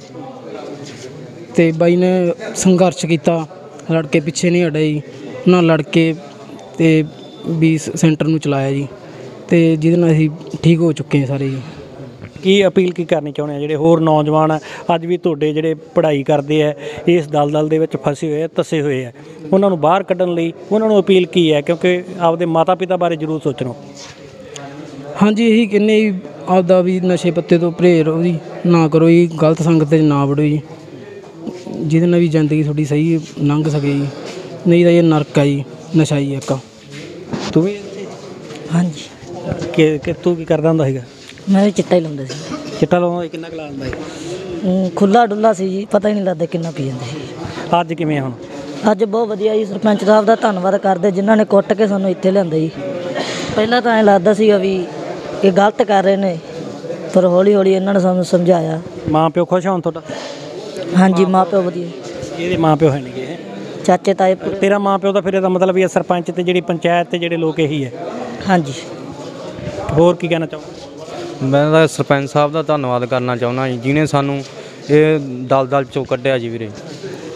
ਅਤੇ ਬਾਈ ਨੇ ਸੰਘਰਸ਼ ਕੀਤਾ, ਲੜ ਕੇ ਪਿੱਛੇ ਨਹੀਂ ਹਟਿਆ ਜੀ, ਉਹਨਾਂ ਲੜ ਕੇ ਅਤੇ ਵੀ ਸੈਂਟਰ ਨੂੰ ਚਲਾਇਆ ਜੀ ਅਤੇ ਜਿਹਦੇ ਨਾਲ ਅਸੀਂ ਠੀਕ ਹੋ ਚੁੱਕੇ ਹਾਂ ਸਾਰੇ ਜੀ। ਕੀ ਅਪੀਲ ਕੀ ਕਰਨੀ ਚਾਹੁੰਦੇ ਆ ਜਿਹੜੇ ਹੋਰ ਨੌਜਵਾਨ ਅੱਜ ਵੀ ਤੁਹਾਡੇ ਜਿਹੜੇ ਪੜ੍ਹਾਈ ਕਰਦੇ ਆ ਇਸ ਦਲਦਲ ਦੇ ਵਿੱਚ ਫਸੇ ਹੋਏ ਆ, ਤਸੇ ਹੋਏ ਆ, ਉਹਨਾਂ ਨੂੰ ਬਾਹਰ ਕੱਢਣ ਲਈ ਉਹਨਾਂ ਨੂੰ ਅਪੀਲ ਕੀ ਹੈ? ਕਿਉਂਕਿ ਆਪਦੇ ਮਾਤਾ ਪਿਤਾ ਬਾਰੇ ਜ਼ਰੂਰ ਸੋਚਣਾ। ਹਾਂਜੀ ਇਹੀ ਕਹਿੰਦੇ ਜੀ ਆਪਦਾ ਵੀ ਨਸ਼ੇ ਪੱਤੇ ਤੋਂ ਪਰਹੇਜ਼ ਰਹੋ ਜੀ, ਨਾ ਕਰੋ ਜੀ, ਗਲਤ ਸੰਗਤ 'ਚ ਨਾ ਵੜੋ ਜੀ, ਜਿਹਦੇ ਨਾਲ ਵੀ ਜ਼ਿੰਦਗੀ ਤੁਹਾਡੀ ਸਹੀ ਲੰਘ ਸਕੇ ਜੀ, ਨਹੀਂ ਤਾਂ ਇਹ ਨਰਕ ਆ ਜੀ ਨਸ਼ਾ ਹੀ ਇੱਕ। ਤੂੰ ਵੀ? ਹਾਂਜੀ। ਕਿ ਤੂੰ ਕੀ ਕਰਦਾ ਹੁੰਦਾ ਸੀਗਾ? ਮੈਂ ਚਿੱਟਾ ਹੀ ਲਾਉਂਦਾ ਸੀ। ਚਿੱਟਾ ਲਾਉਂਦਾ? ਕਿੰਨਾ ਕੁ ਲਾਉਂਦਾ ਸੀ? ਖੁੱਲ੍ਹਾ ਡੁੱਲਾ ਸੀ ਜੀ, ਪਤਾ ਹੀ ਨਹੀਂ ਲੱਗਦਾ ਕਿੰਨਾ ਪੀ ਜਾਂਦੇ ਸੀ। ਅੱਜ ਕਿਵੇਂ? ਹੁਣ ਅੱਜ ਬਹੁਤ ਵਧੀਆ ਜੀ, ਸਰਪੰਚ ਸਾਹਿਬ ਦਾ ਧੰਨਵਾਦ ਕਰਦੇ ਜਿਨ੍ਹਾਂ ਨੇ ਕੁੱਟ ਕੇ ਸਾਨੂੰ ਇੱਥੇ ਲਿਆਂਦਾ ਜੀ। ਪਹਿਲਾਂ ਤਾਂ ਐਂ ਲੱਗਦਾ ਸੀਗਾ ਵੀ ਇਹ ਗਲਤ ਕਰ ਰਹੇ ਨੇ, ਪਰ ਹੌਲੀ ਹੌਲੀ ਇਹਨਾਂ ਨੇ ਸਾਨੂੰ ਸਮਝਾਇਆ। ਮਾਂ ਪਿਓ ਖੁਸ਼ ਹੋਣ ਤੁਹਾਡਾ? ਹਾਂਜੀ ਮਾਂ ਪਿਓ ਵਧੀਆ। ਇਹਦੇ ਮਾਂ ਪਿਓ ਹੈ ਨਹੀਂ? ਚਾਚੇ ਤਾਏ? ਤੇਰਾ ਮਾਂ ਪਿਓ ਦਾ ਫਿਰ ਇਹਦਾ ਮਤਲਬ ਇਹ ਸਰਪੰਚ ਅਤੇ ਜਿਹੜੀ ਪੰਚਾਇਤ ਅਤੇ ਜਿਹੜੇ ਲੋਕ ਇਹੀ ਹੈ। ਹਾਂਜੀ ਹੋਰ ਕੀ ਕਹਿਣਾ ਚਾਹੁੰਦਾ? ਮੈਂ ਤਾਂ ਸਰਪੰਚ ਸਾਹਿਬ ਦਾ ਧੰਨਵਾਦ ਕਰਨਾ ਚਾਹੁੰਦਾ ਜੀ, ਜਿਹਨੇ ਸਾਨੂੰ ਇਹ ਦਲਦਲ 'ਚੋਂ ਕੱਢਿਆ ਜੀ ਵੀਰੇ।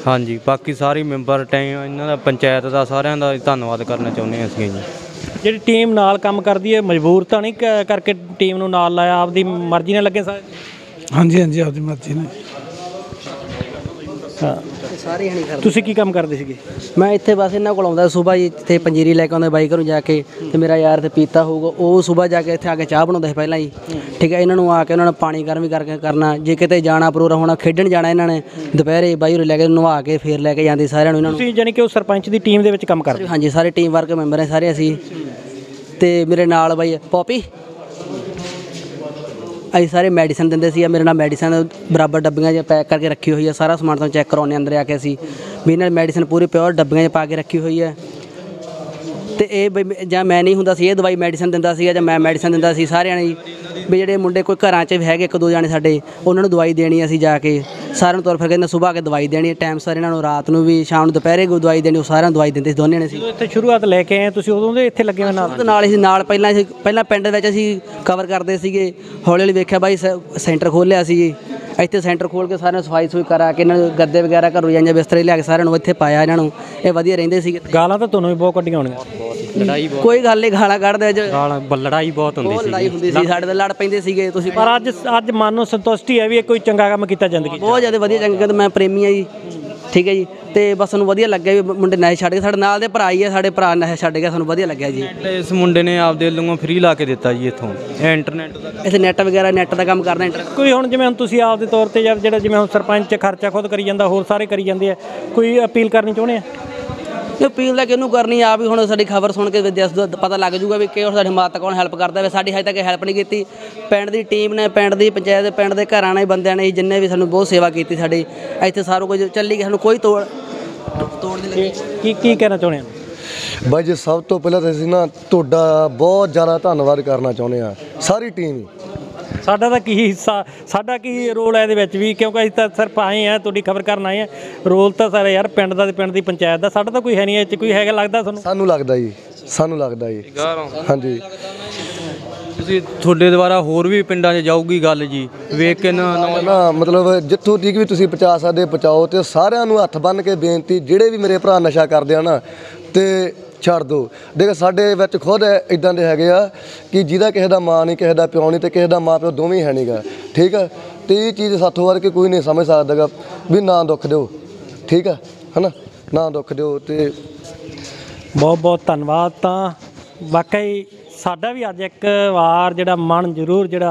ਹਾਂਜੀ ਬਾਕੀ ਸਾਰੇ ਮੈਂਬਰ ਟਾਈਮ ਇਹਨਾਂ ਦਾ ਪੰਚਾਇਤ ਦਾ ਸਾਰਿਆਂ ਦਾ ਧੰਨਵਾਦ ਕਰਨਾ ਚਾਹੁੰਦੇ ਹਾਂ ਅਸੀਂ ਜੀ। ਜਿਹੜੀ ਟੀਮ ਨਾਲ ਕੰਮ ਕਰਦੀ ਹੈ ਮਜਬੂਰ ਤਾਂ ਨਹੀਂ ਕਰਕੇ ਟੀਮ ਨੂੰ ਨਾਲ ਲਾਇਆ? ਆਪਦੀ ਮਰਜ਼ੀ ਨਾਲ ਲੱਗੇ ਸਾਰੇ? ਹਾਂਜੀ ਹਾਂਜੀ ਆਪਦੀ ਮਰਜ਼ੀ ਨਾਲ। ਹਾਂ ਸਾਰੇ ਨਹੀਂ ਕਰਦੇ? ਤੁਸੀਂ ਕੀ ਕੰਮ ਕਰਦੇ ਸੀਗੇ? ਮੈਂ ਇੱਥੇ ਬਸ ਇਹਨਾਂ ਕੋਲ ਆਉਂਦਾ ਸੁਬਾਹ ਜੀ, ਇੱਥੇ ਪੰਜੀਰੀ ਲੈ ਕੇ ਆਉਂਦਾ ਬਾਈ ਘਰੋਂ ਜਾ ਕੇ, ਤੇ ਮੇਰਾ ਯਾਰ ਤੇ ਪੀਤਾ ਹੋਊਗਾ ਉਹ ਸੁਬਾਹ ਜਾ ਕੇ ਇੱਥੇ ਆ ਕੇ ਚਾਹ ਬਣਾਉਂਦਾ ਸੀ ਪਹਿਲਾਂ ਜੀ। ਠੀਕ ਹੈ, ਇਹਨਾਂ ਨੂੰ ਆ ਕੇ ਉਹਨਾਂ ਨੇ ਪਾਣੀ ਗਰਮ ਵੀ ਕਰਕੇ ਕਰਨਾ, ਜੇ ਕਿਤੇ ਜਾਣਾ ਪ੍ਰੋਗਰਾਮ ਹੋਣਾ ਖੇਡਣ ਜਾਣਾ ਇਹਨਾਂ ਨੇ ਦੁਪਹਿਰੇ ਬਾਈ ਉਰੇ ਲੈ ਕੇ ਨਵਾ ਕੇ ਫਿਰ ਲੈ ਕੇ ਜਾਂਦੇ ਸਾਰਿਆਂ ਨੂੰ ਇਹਨਾਂ ਨੂੰ। ਤੁਸੀਂ ਯਾਨੀ ਕਿ ਉਹ ਸਰਪੰਚ ਦੀ ਟੀਮ ਦੇ ਵਿੱਚ ਕੰਮ ਕਰਦੇ? ਹਾਂਜੀ ਸਾਰੇ ਟੀਮ ਵਰਕ ਮੈਂਬਰ ਹੈ ਸਾਰੇ ਅਸੀਂ, ਤੇ ਮੇਰੇ ਨਾਲ ਬਾਈ ਪੋਪੀ ਅਸੀਂ ਸਾਰੇ ਮੈਡੀਸਨ ਦਿੰਦੇ ਸੀ। ਮੇਰੇ ਨਾਲ ਮੈਡੀਸਨ ਬਰਾਬਰ ਡੱਬੀਆਂ 'ਚ ਪੈਕ ਕਰਕੇ ਰੱਖੀ ਹੋਈ ਹੈ, ਸਾਰਾ ਸਮਾਨ ਤੁਹਾਨੂੰ ਚੈੱਕ ਕਰਾਉਂਦੇ ਅੰਦਰ ਆ ਕੇ ਅਸੀਂ ਵੀ ਇਹਨਾਂ ਨੇ ਮੈਡੀਸਨ ਪੂਰੀ ਪਿਓਰ ਡੱਬੀਆਂ 'ਚ ਪਾ ਕੇ ਰੱਖੀ ਹੋਈ ਹੈ। ਅਤੇ ਇਹ ਜਾਂ ਮੈਂ ਨਹੀਂ ਹੁੰਦਾ ਸੀ ਇਹ ਦਵਾਈ ਮੈਡੀਸਨ ਦਿੰਦਾ ਸੀਗਾ ਜਾਂ ਮੈਂ ਮੈਡੀਸਨ ਦਿੰਦਾ ਸੀ ਸਾਰਿਆਂ ਨੇ ਵੀ ਜਿਹੜੇ ਮੁੰਡੇ ਕੋਈ ਘਰਾਂ 'ਚ ਹੈਗੇ ਇੱਕ ਦੋ ਜਾਣੇ ਸਾਡੇ ਉਹਨਾਂ ਨੂੰ ਦਵਾਈ ਦੇਣੀ ਅਸੀਂ ਜਾ ਕੇ ਸਾਰਿਆਂ ਨੂੰ ਤੁਰ ਫਿਰ ਕਹਿੰਦੇ ਸੁਬਾਹ ਕੇ ਦਵਾਈ ਦੇਣੀ ਹੈ ਟਾਈਮ ਸਰ ਇਹਨਾਂ ਨੂੰ, ਰਾਤ ਨੂੰ ਵੀ ਸ਼ਾਮ ਨੂੰ ਦੁਪਹਿਰੇ ਕੋਈ ਦਵਾਈ ਦੇਣੀ, ਉਹ ਸਾਰਿਆਂ ਨੂੰ ਦਵਾਈ ਦਿੰਦੇ ਸੀ ਦੋਨੇ ਨੇ ਅਸੀਂ। ਇੱਥੇ ਸ਼ੁਰੂਆਤ ਲੈ ਕੇ ਆਏ ਤੁਸੀਂ ਉਦੋਂ ਦੇ ਇੱਥੇ ਲੱਗੇ ਨਾਲ ਅਸੀਂ ਨਾਲ ਪਹਿਲਾਂ ਪਿੰਡ ਵਿੱਚ ਅਸੀਂ ਕਵਰ ਕਰਦੇ ਸੀਗੇ, ਹੌਲੀ ਹੌਲੀ ਵੇਖਿਆ ਬਾਈ ਸੈਂਟਰ ਖੋਲ੍ਹ ਲਿਆ ਸੀ ਜੀ। ਇੱਥੇ ਸੈਂਟਰ ਖੋਲ੍ਹ ਕੇ ਸਾਰਿਆਂ ਨੂੰ ਸਫਾਈ ਸਫੂਈ ਕਰਾ ਕੇ ਇਹਨਾਂ ਨੂੰ ਗੱਦੇ ਵਗੈਰਾ ਘਰੋਂ ਜਾਂ ਬਿਸਤਰੇ ਲਿਆ ਕੇ ਸਾਰਿਆਂ ਨੂੰ ਇੱਥੇ ਪਾਇਆ ਇਹਨਾਂ ਨੂੰ, ਇਹ ਵਧੀਆ ਰਹਿੰਦੇ ਸੀਗੇ। ਗਾਲਾਂ ਤਾਂ ਤੁਹਾਨੂੰ ਵੀ ਬਹੁਤ ਕੱਢੀਆਂ ਹੋਣਗੀਆਂ? ਲੜਾਈ ਬਹੁਤ? ਕੋਈ ਗੱਲ ਨਹੀਂ ਗਾਲਾਂ ਕੱਢਦੇ ਲੜਾਈ ਬਹੁਤ ਹੁੰਦੀ ਸੀ ਸਾਡੇ ਨਾਲ, ਲੜ ਪੈਂਦੇ ਸੀਗੇ ਤੁਸੀਂ। ਪਰ ਅੱਜ ਮਨ ਨੂੰ ਸੰਤੁਸ਼ਟੀ ਹੈ ਵੀ ਕੋਈ ਚੰਗਾ ਕੰਮ ਕੀਤਾ ਜ਼ਿੰਦਗੀ? ਬਹੁਤ ਜ਼ਿਆਦਾ ਵਧੀਆ ਚੰਗਾ, ਮੈਂ ਪ੍ਰੇਮੀ ਹਾਂ ਜੀ। ਠੀਕ ਹੈ ਜੀ, ਤੇ ਬਸ ਸਾਨੂੰ ਵਧੀਆ ਲੱਗਿਆ ਵੀ ਮੁੰਡੇ ਨਸ਼ੇ ਛੱਡ ਗਏ, ਸਾਡੇ ਨਾਲ ਦੇ ਭਰਾ ਹੀ ਆ ਸਾਡੇ ਭਰਾ ਨਸ਼ੇ ਛੱਡ ਗਿਆ, ਸਾਨੂੰ ਵਧੀਆ ਲੱਗਿਆ ਜੀ। ਇਸ ਮੁੰਡੇ ਨੇ ਆਪਦੇ ਲੋਕਾਂ ਫ੍ਰੀ ਲਾ ਕੇ ਦਿੱਤਾ ਜੀ ਇੱਥੋਂ ਇੰਟਰਨੈਟ ਦਾ, ਇੱਥੇ ਨੈੱਟ ਵਗੈਰਾ ਨੈੱਟ ਦਾ ਕੰਮ ਕਰਨਾ ਕੋਈ। ਹੁਣ ਜਿਵੇਂ ਹੁਣ ਤੁਸੀਂ ਆਪਦੇ ਤੌਰ 'ਤੇ ਜਿਹੜਾ ਜਿਵੇਂ ਹੁਣ ਸਰਪੰਚ ਖਰਚਾ ਖੁਦ ਕਰੀ ਜਾਂਦਾ, ਹੋਰ ਸਾਰੇ ਕਰੀ ਜਾਂਦੇ ਆ, ਕੋਈ ਅਪੀਲ ਕਰਨੀ ਚਾਹੁੰਦੇ ਆ? ਅਪੀਲ ਤਾਂ ਕਿਹਨੂੰ ਕਰਨੀ ਆ ਵੀ ਹੁਣ ਸਾਡੀ ਖਬਰ ਸੁਣ ਕੇ ਵਿਦਿਆਸ ਪਤਾ ਲੱਗ ਜੂਗਾ ਵੀ ਕਿਹੜਾ ਸਾਡੇ ਮਾਤਾ ਕੌਣ ਹੈਲਪ ਕਰਦਾ ਵੇ, ਸਾਡੀ ਹਜੇ ਤੱਕ ਹੈਲਪ ਨਹੀਂ ਕੀਤੀ। ਪਿੰਡ ਦੀ ਟੀਮ ਨੇ, ਪਿੰਡ ਦੀ ਪੰਚਾਇਤ, ਪਿੰਡ ਦੇ ਘਰਾਂ ਨੇ, ਬੰਦਿਆਂ ਨੇ ਜਿੰਨੇ ਵੀ ਸਾਨੂੰ ਬਹੁਤ ਸੇਵਾ ਕੀਤੀ ਸਾਡੀ, ਇੱਥੇ ਸਾਰਾ ਕੁਝ ਚੱਲੀ ਗਿਆ, ਸਾਨੂੰ ਕੋਈ ਤੋੜ ਨਹੀਂ ਲੱਗੀ। ਕੀ ਕਹਿਣਾ ਚਾਹੁੰਦੇ ਆ ਬਾਈ ਜੀ? ਸਭ ਤੋਂ ਪਹਿਲਾਂ ਤਾਂ ਅਸੀਂ ਨਾ ਤੁਹਾਡਾ ਬਹੁਤ ਜ਼ਿਆਦਾ ਧੰਨਵਾਦ ਕਰਨਾ ਚਾਹੁੰਦੇ ਹਾਂ ਸਾਰੀ ਟੀਮ। ਸਾਡਾ ਤਾਂ ਕੀ ਹਿੱਸਾ, ਸਾਡਾ ਕੀ ਰੋਲ ਹੈ ਇਹਦੇ ਵਿੱਚ ਵੀ, ਕਿਉਂਕਿ ਅਸੀਂ ਤਾਂ ਸਿਰਫ ਆਏ ਹਾਂ ਤੁਹਾਡੀ ਖਬਰ ਕਰਨ ਆਏ ਹਾਂ, ਰੋਲ ਤਾਂ ਸਾਰਾ ਯਾਰ ਪਿੰਡ ਦਾ ਤੇ ਪਿੰਡ ਦੀ ਪੰਚਾਇਤ ਦਾ, ਸਾਡਾ ਤਾਂ ਕੋਈ ਹੈ ਨਹੀਂ ਇਹ 'ਚ। ਕੋਈ ਹੈਗਾ ਲੱਗਦਾ ਤੁਹਾਨੂੰ? ਸਾਨੂੰ ਲੱਗਦਾ ਜੀ सानू लगता जी। हाँ जी थोड़े द्वारा होर भी पिंडा जाऊगी गल जी वेख के ना मतलब जितों तक भी तुम पहुँचा सकते पहुँचाओ। तो सारिਆਂ ਨੂੰ ਹੱਥ ਬੰਨ ਕੇ ਬੇਨਤੀ ਜਿਹੜੇ भी मेरे भरा नशा करते हैं ना तो ਛੱਡ ਦਿਓ। ਦੇਖੋ ਸਾਡੇ ਵਿੱਚ ਖੁਦ ਇਦਾਂ ਦੇ ਹੈਗੇ ਆ कि ਜਿਹਦਾ ਕਿਸੇ ਦਾ ਮਾਂ ਨਹੀਂ ਕਿਸੇ ਦਾ ਪਿਓ ਨਹੀਂ ਤੇ ਕਿਸੇ ਦਾ ਮਾਂ ਪਿਓ ਦੋਵੇਂ ਹੈ ਨਹੀਂਗਾ। ठीक है तो ये चीज़ साथों वर्ग कोई नहीं समझ सकता भी ना दुख दो। ठीक है ना ना दुख दो। बहुत बहुत धन्यवाद। तो वाकई साडा भी अज एक वार जिहड़ा मन जरूर जिहड़ा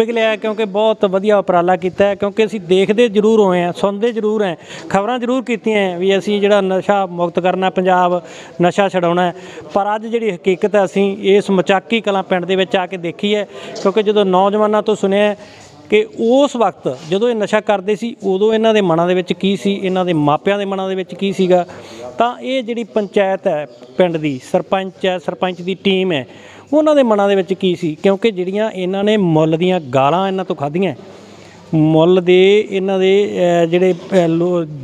पिघलिया क्योंकि बहुत वधिया उपराला कीता है। क्योंकि असीं देखते जरूर होए हैं सुनते जरूर हैं खबर जरूर कीतियां हैं भी असीं जिहड़ा नशा मुक्त करना पंजाब नशा छड़ाउणा है। पर अज जिहड़ी हकीकत असीं इस मचाकी कलां पिंड दे विच आके देखी है क्योंकि जदों नौजवानां तो सुनिया कि उस वक्त जो ये नशा करते सी उदों इन्हां दे मनां दे विच की सी इन्हां दे मापियां दे मनां दे विच की सीगा। तां ये जिहड़ी पंचायत है पिंड दी सरपंच है सरपंच दी टीम है उन्हां दे मनां दे विच की सी क्योंकि जिहड़ियां इन्हां ने मुल दीयां गालां इन्हां तों खाधियां मुल दे इन्हां दे जिहड़े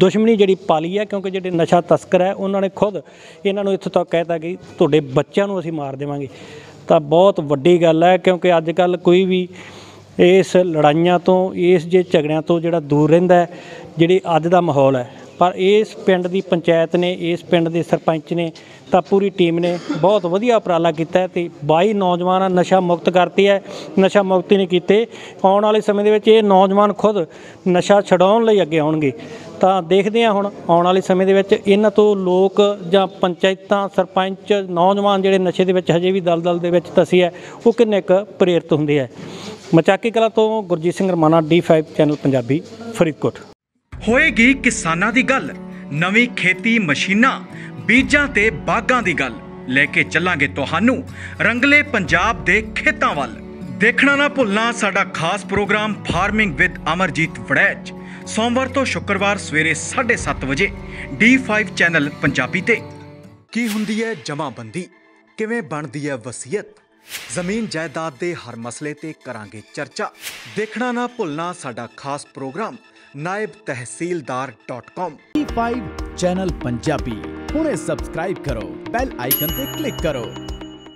दुश्मनी जिहड़ी पाली है क्योंकि जिहड़े नशा तस्कर है उन्होंने खुद इन्हां नूं इत्थों तक कहता कि तुहाडे बच्चों नूं असीं मार देवांगे। तां बहुत वड्डी गल है क्योंकि अज कल कोई भी इस लड़ाइयां तो इस जे झगड़ियां तो जिहड़ा दूर रहिंदा है जिहड़ी अज दा माहौल है। पर इस पिंड दी पंचायत ने इस पिंड दे सरपंच ने तां पूरी टीम ने बहुत वधिया उपराला कीता है ते 22 नौजवान नशा मुक्त करती है नशा मुक्त ही नहीं कीते आउण वाले समय दे विच ये नौजवान खुद नशा छड़ाउण लई अगे आउणगे। तां देखदे हां हुण आउण वाले समय दे विच इन्हां तों लोक जां पंचायतां सरपंच नौजवान जिहड़े नशे दे विच हजे भी दलदल दे विच तसी है ओह किन्ने क प्रेरित हुंदे है। मचाकी कलां तो गुरजीत सिंह रमाना D5 चैनल पंजाबी फरीदकोट। होएगी किसानां दी गल नवीं खेती मशीनां बीजां ते बागां दी गल लेके चलांगे तुहानूं रंगले पंजाब दे खेतां वल। देखना ना भुलना साडा खास programme farming with Amarjeet Waraich सोमवार तो शुक्रवार सवेरे 7:30 बजे D5 चैनल पंजाबी ते। की हुंदी है जमाबंदी किवें बनदी है वसीयत जमीन जायदाद के हर मसले ते करांगे चर्चा। देखना ना भुलना साडा खास प्रोग्राम नायब तहसीलदार.com। D5 चैनल पंजाबी हुणे सब्सक्राइब करो बेल आइकन पे क्लिक करो।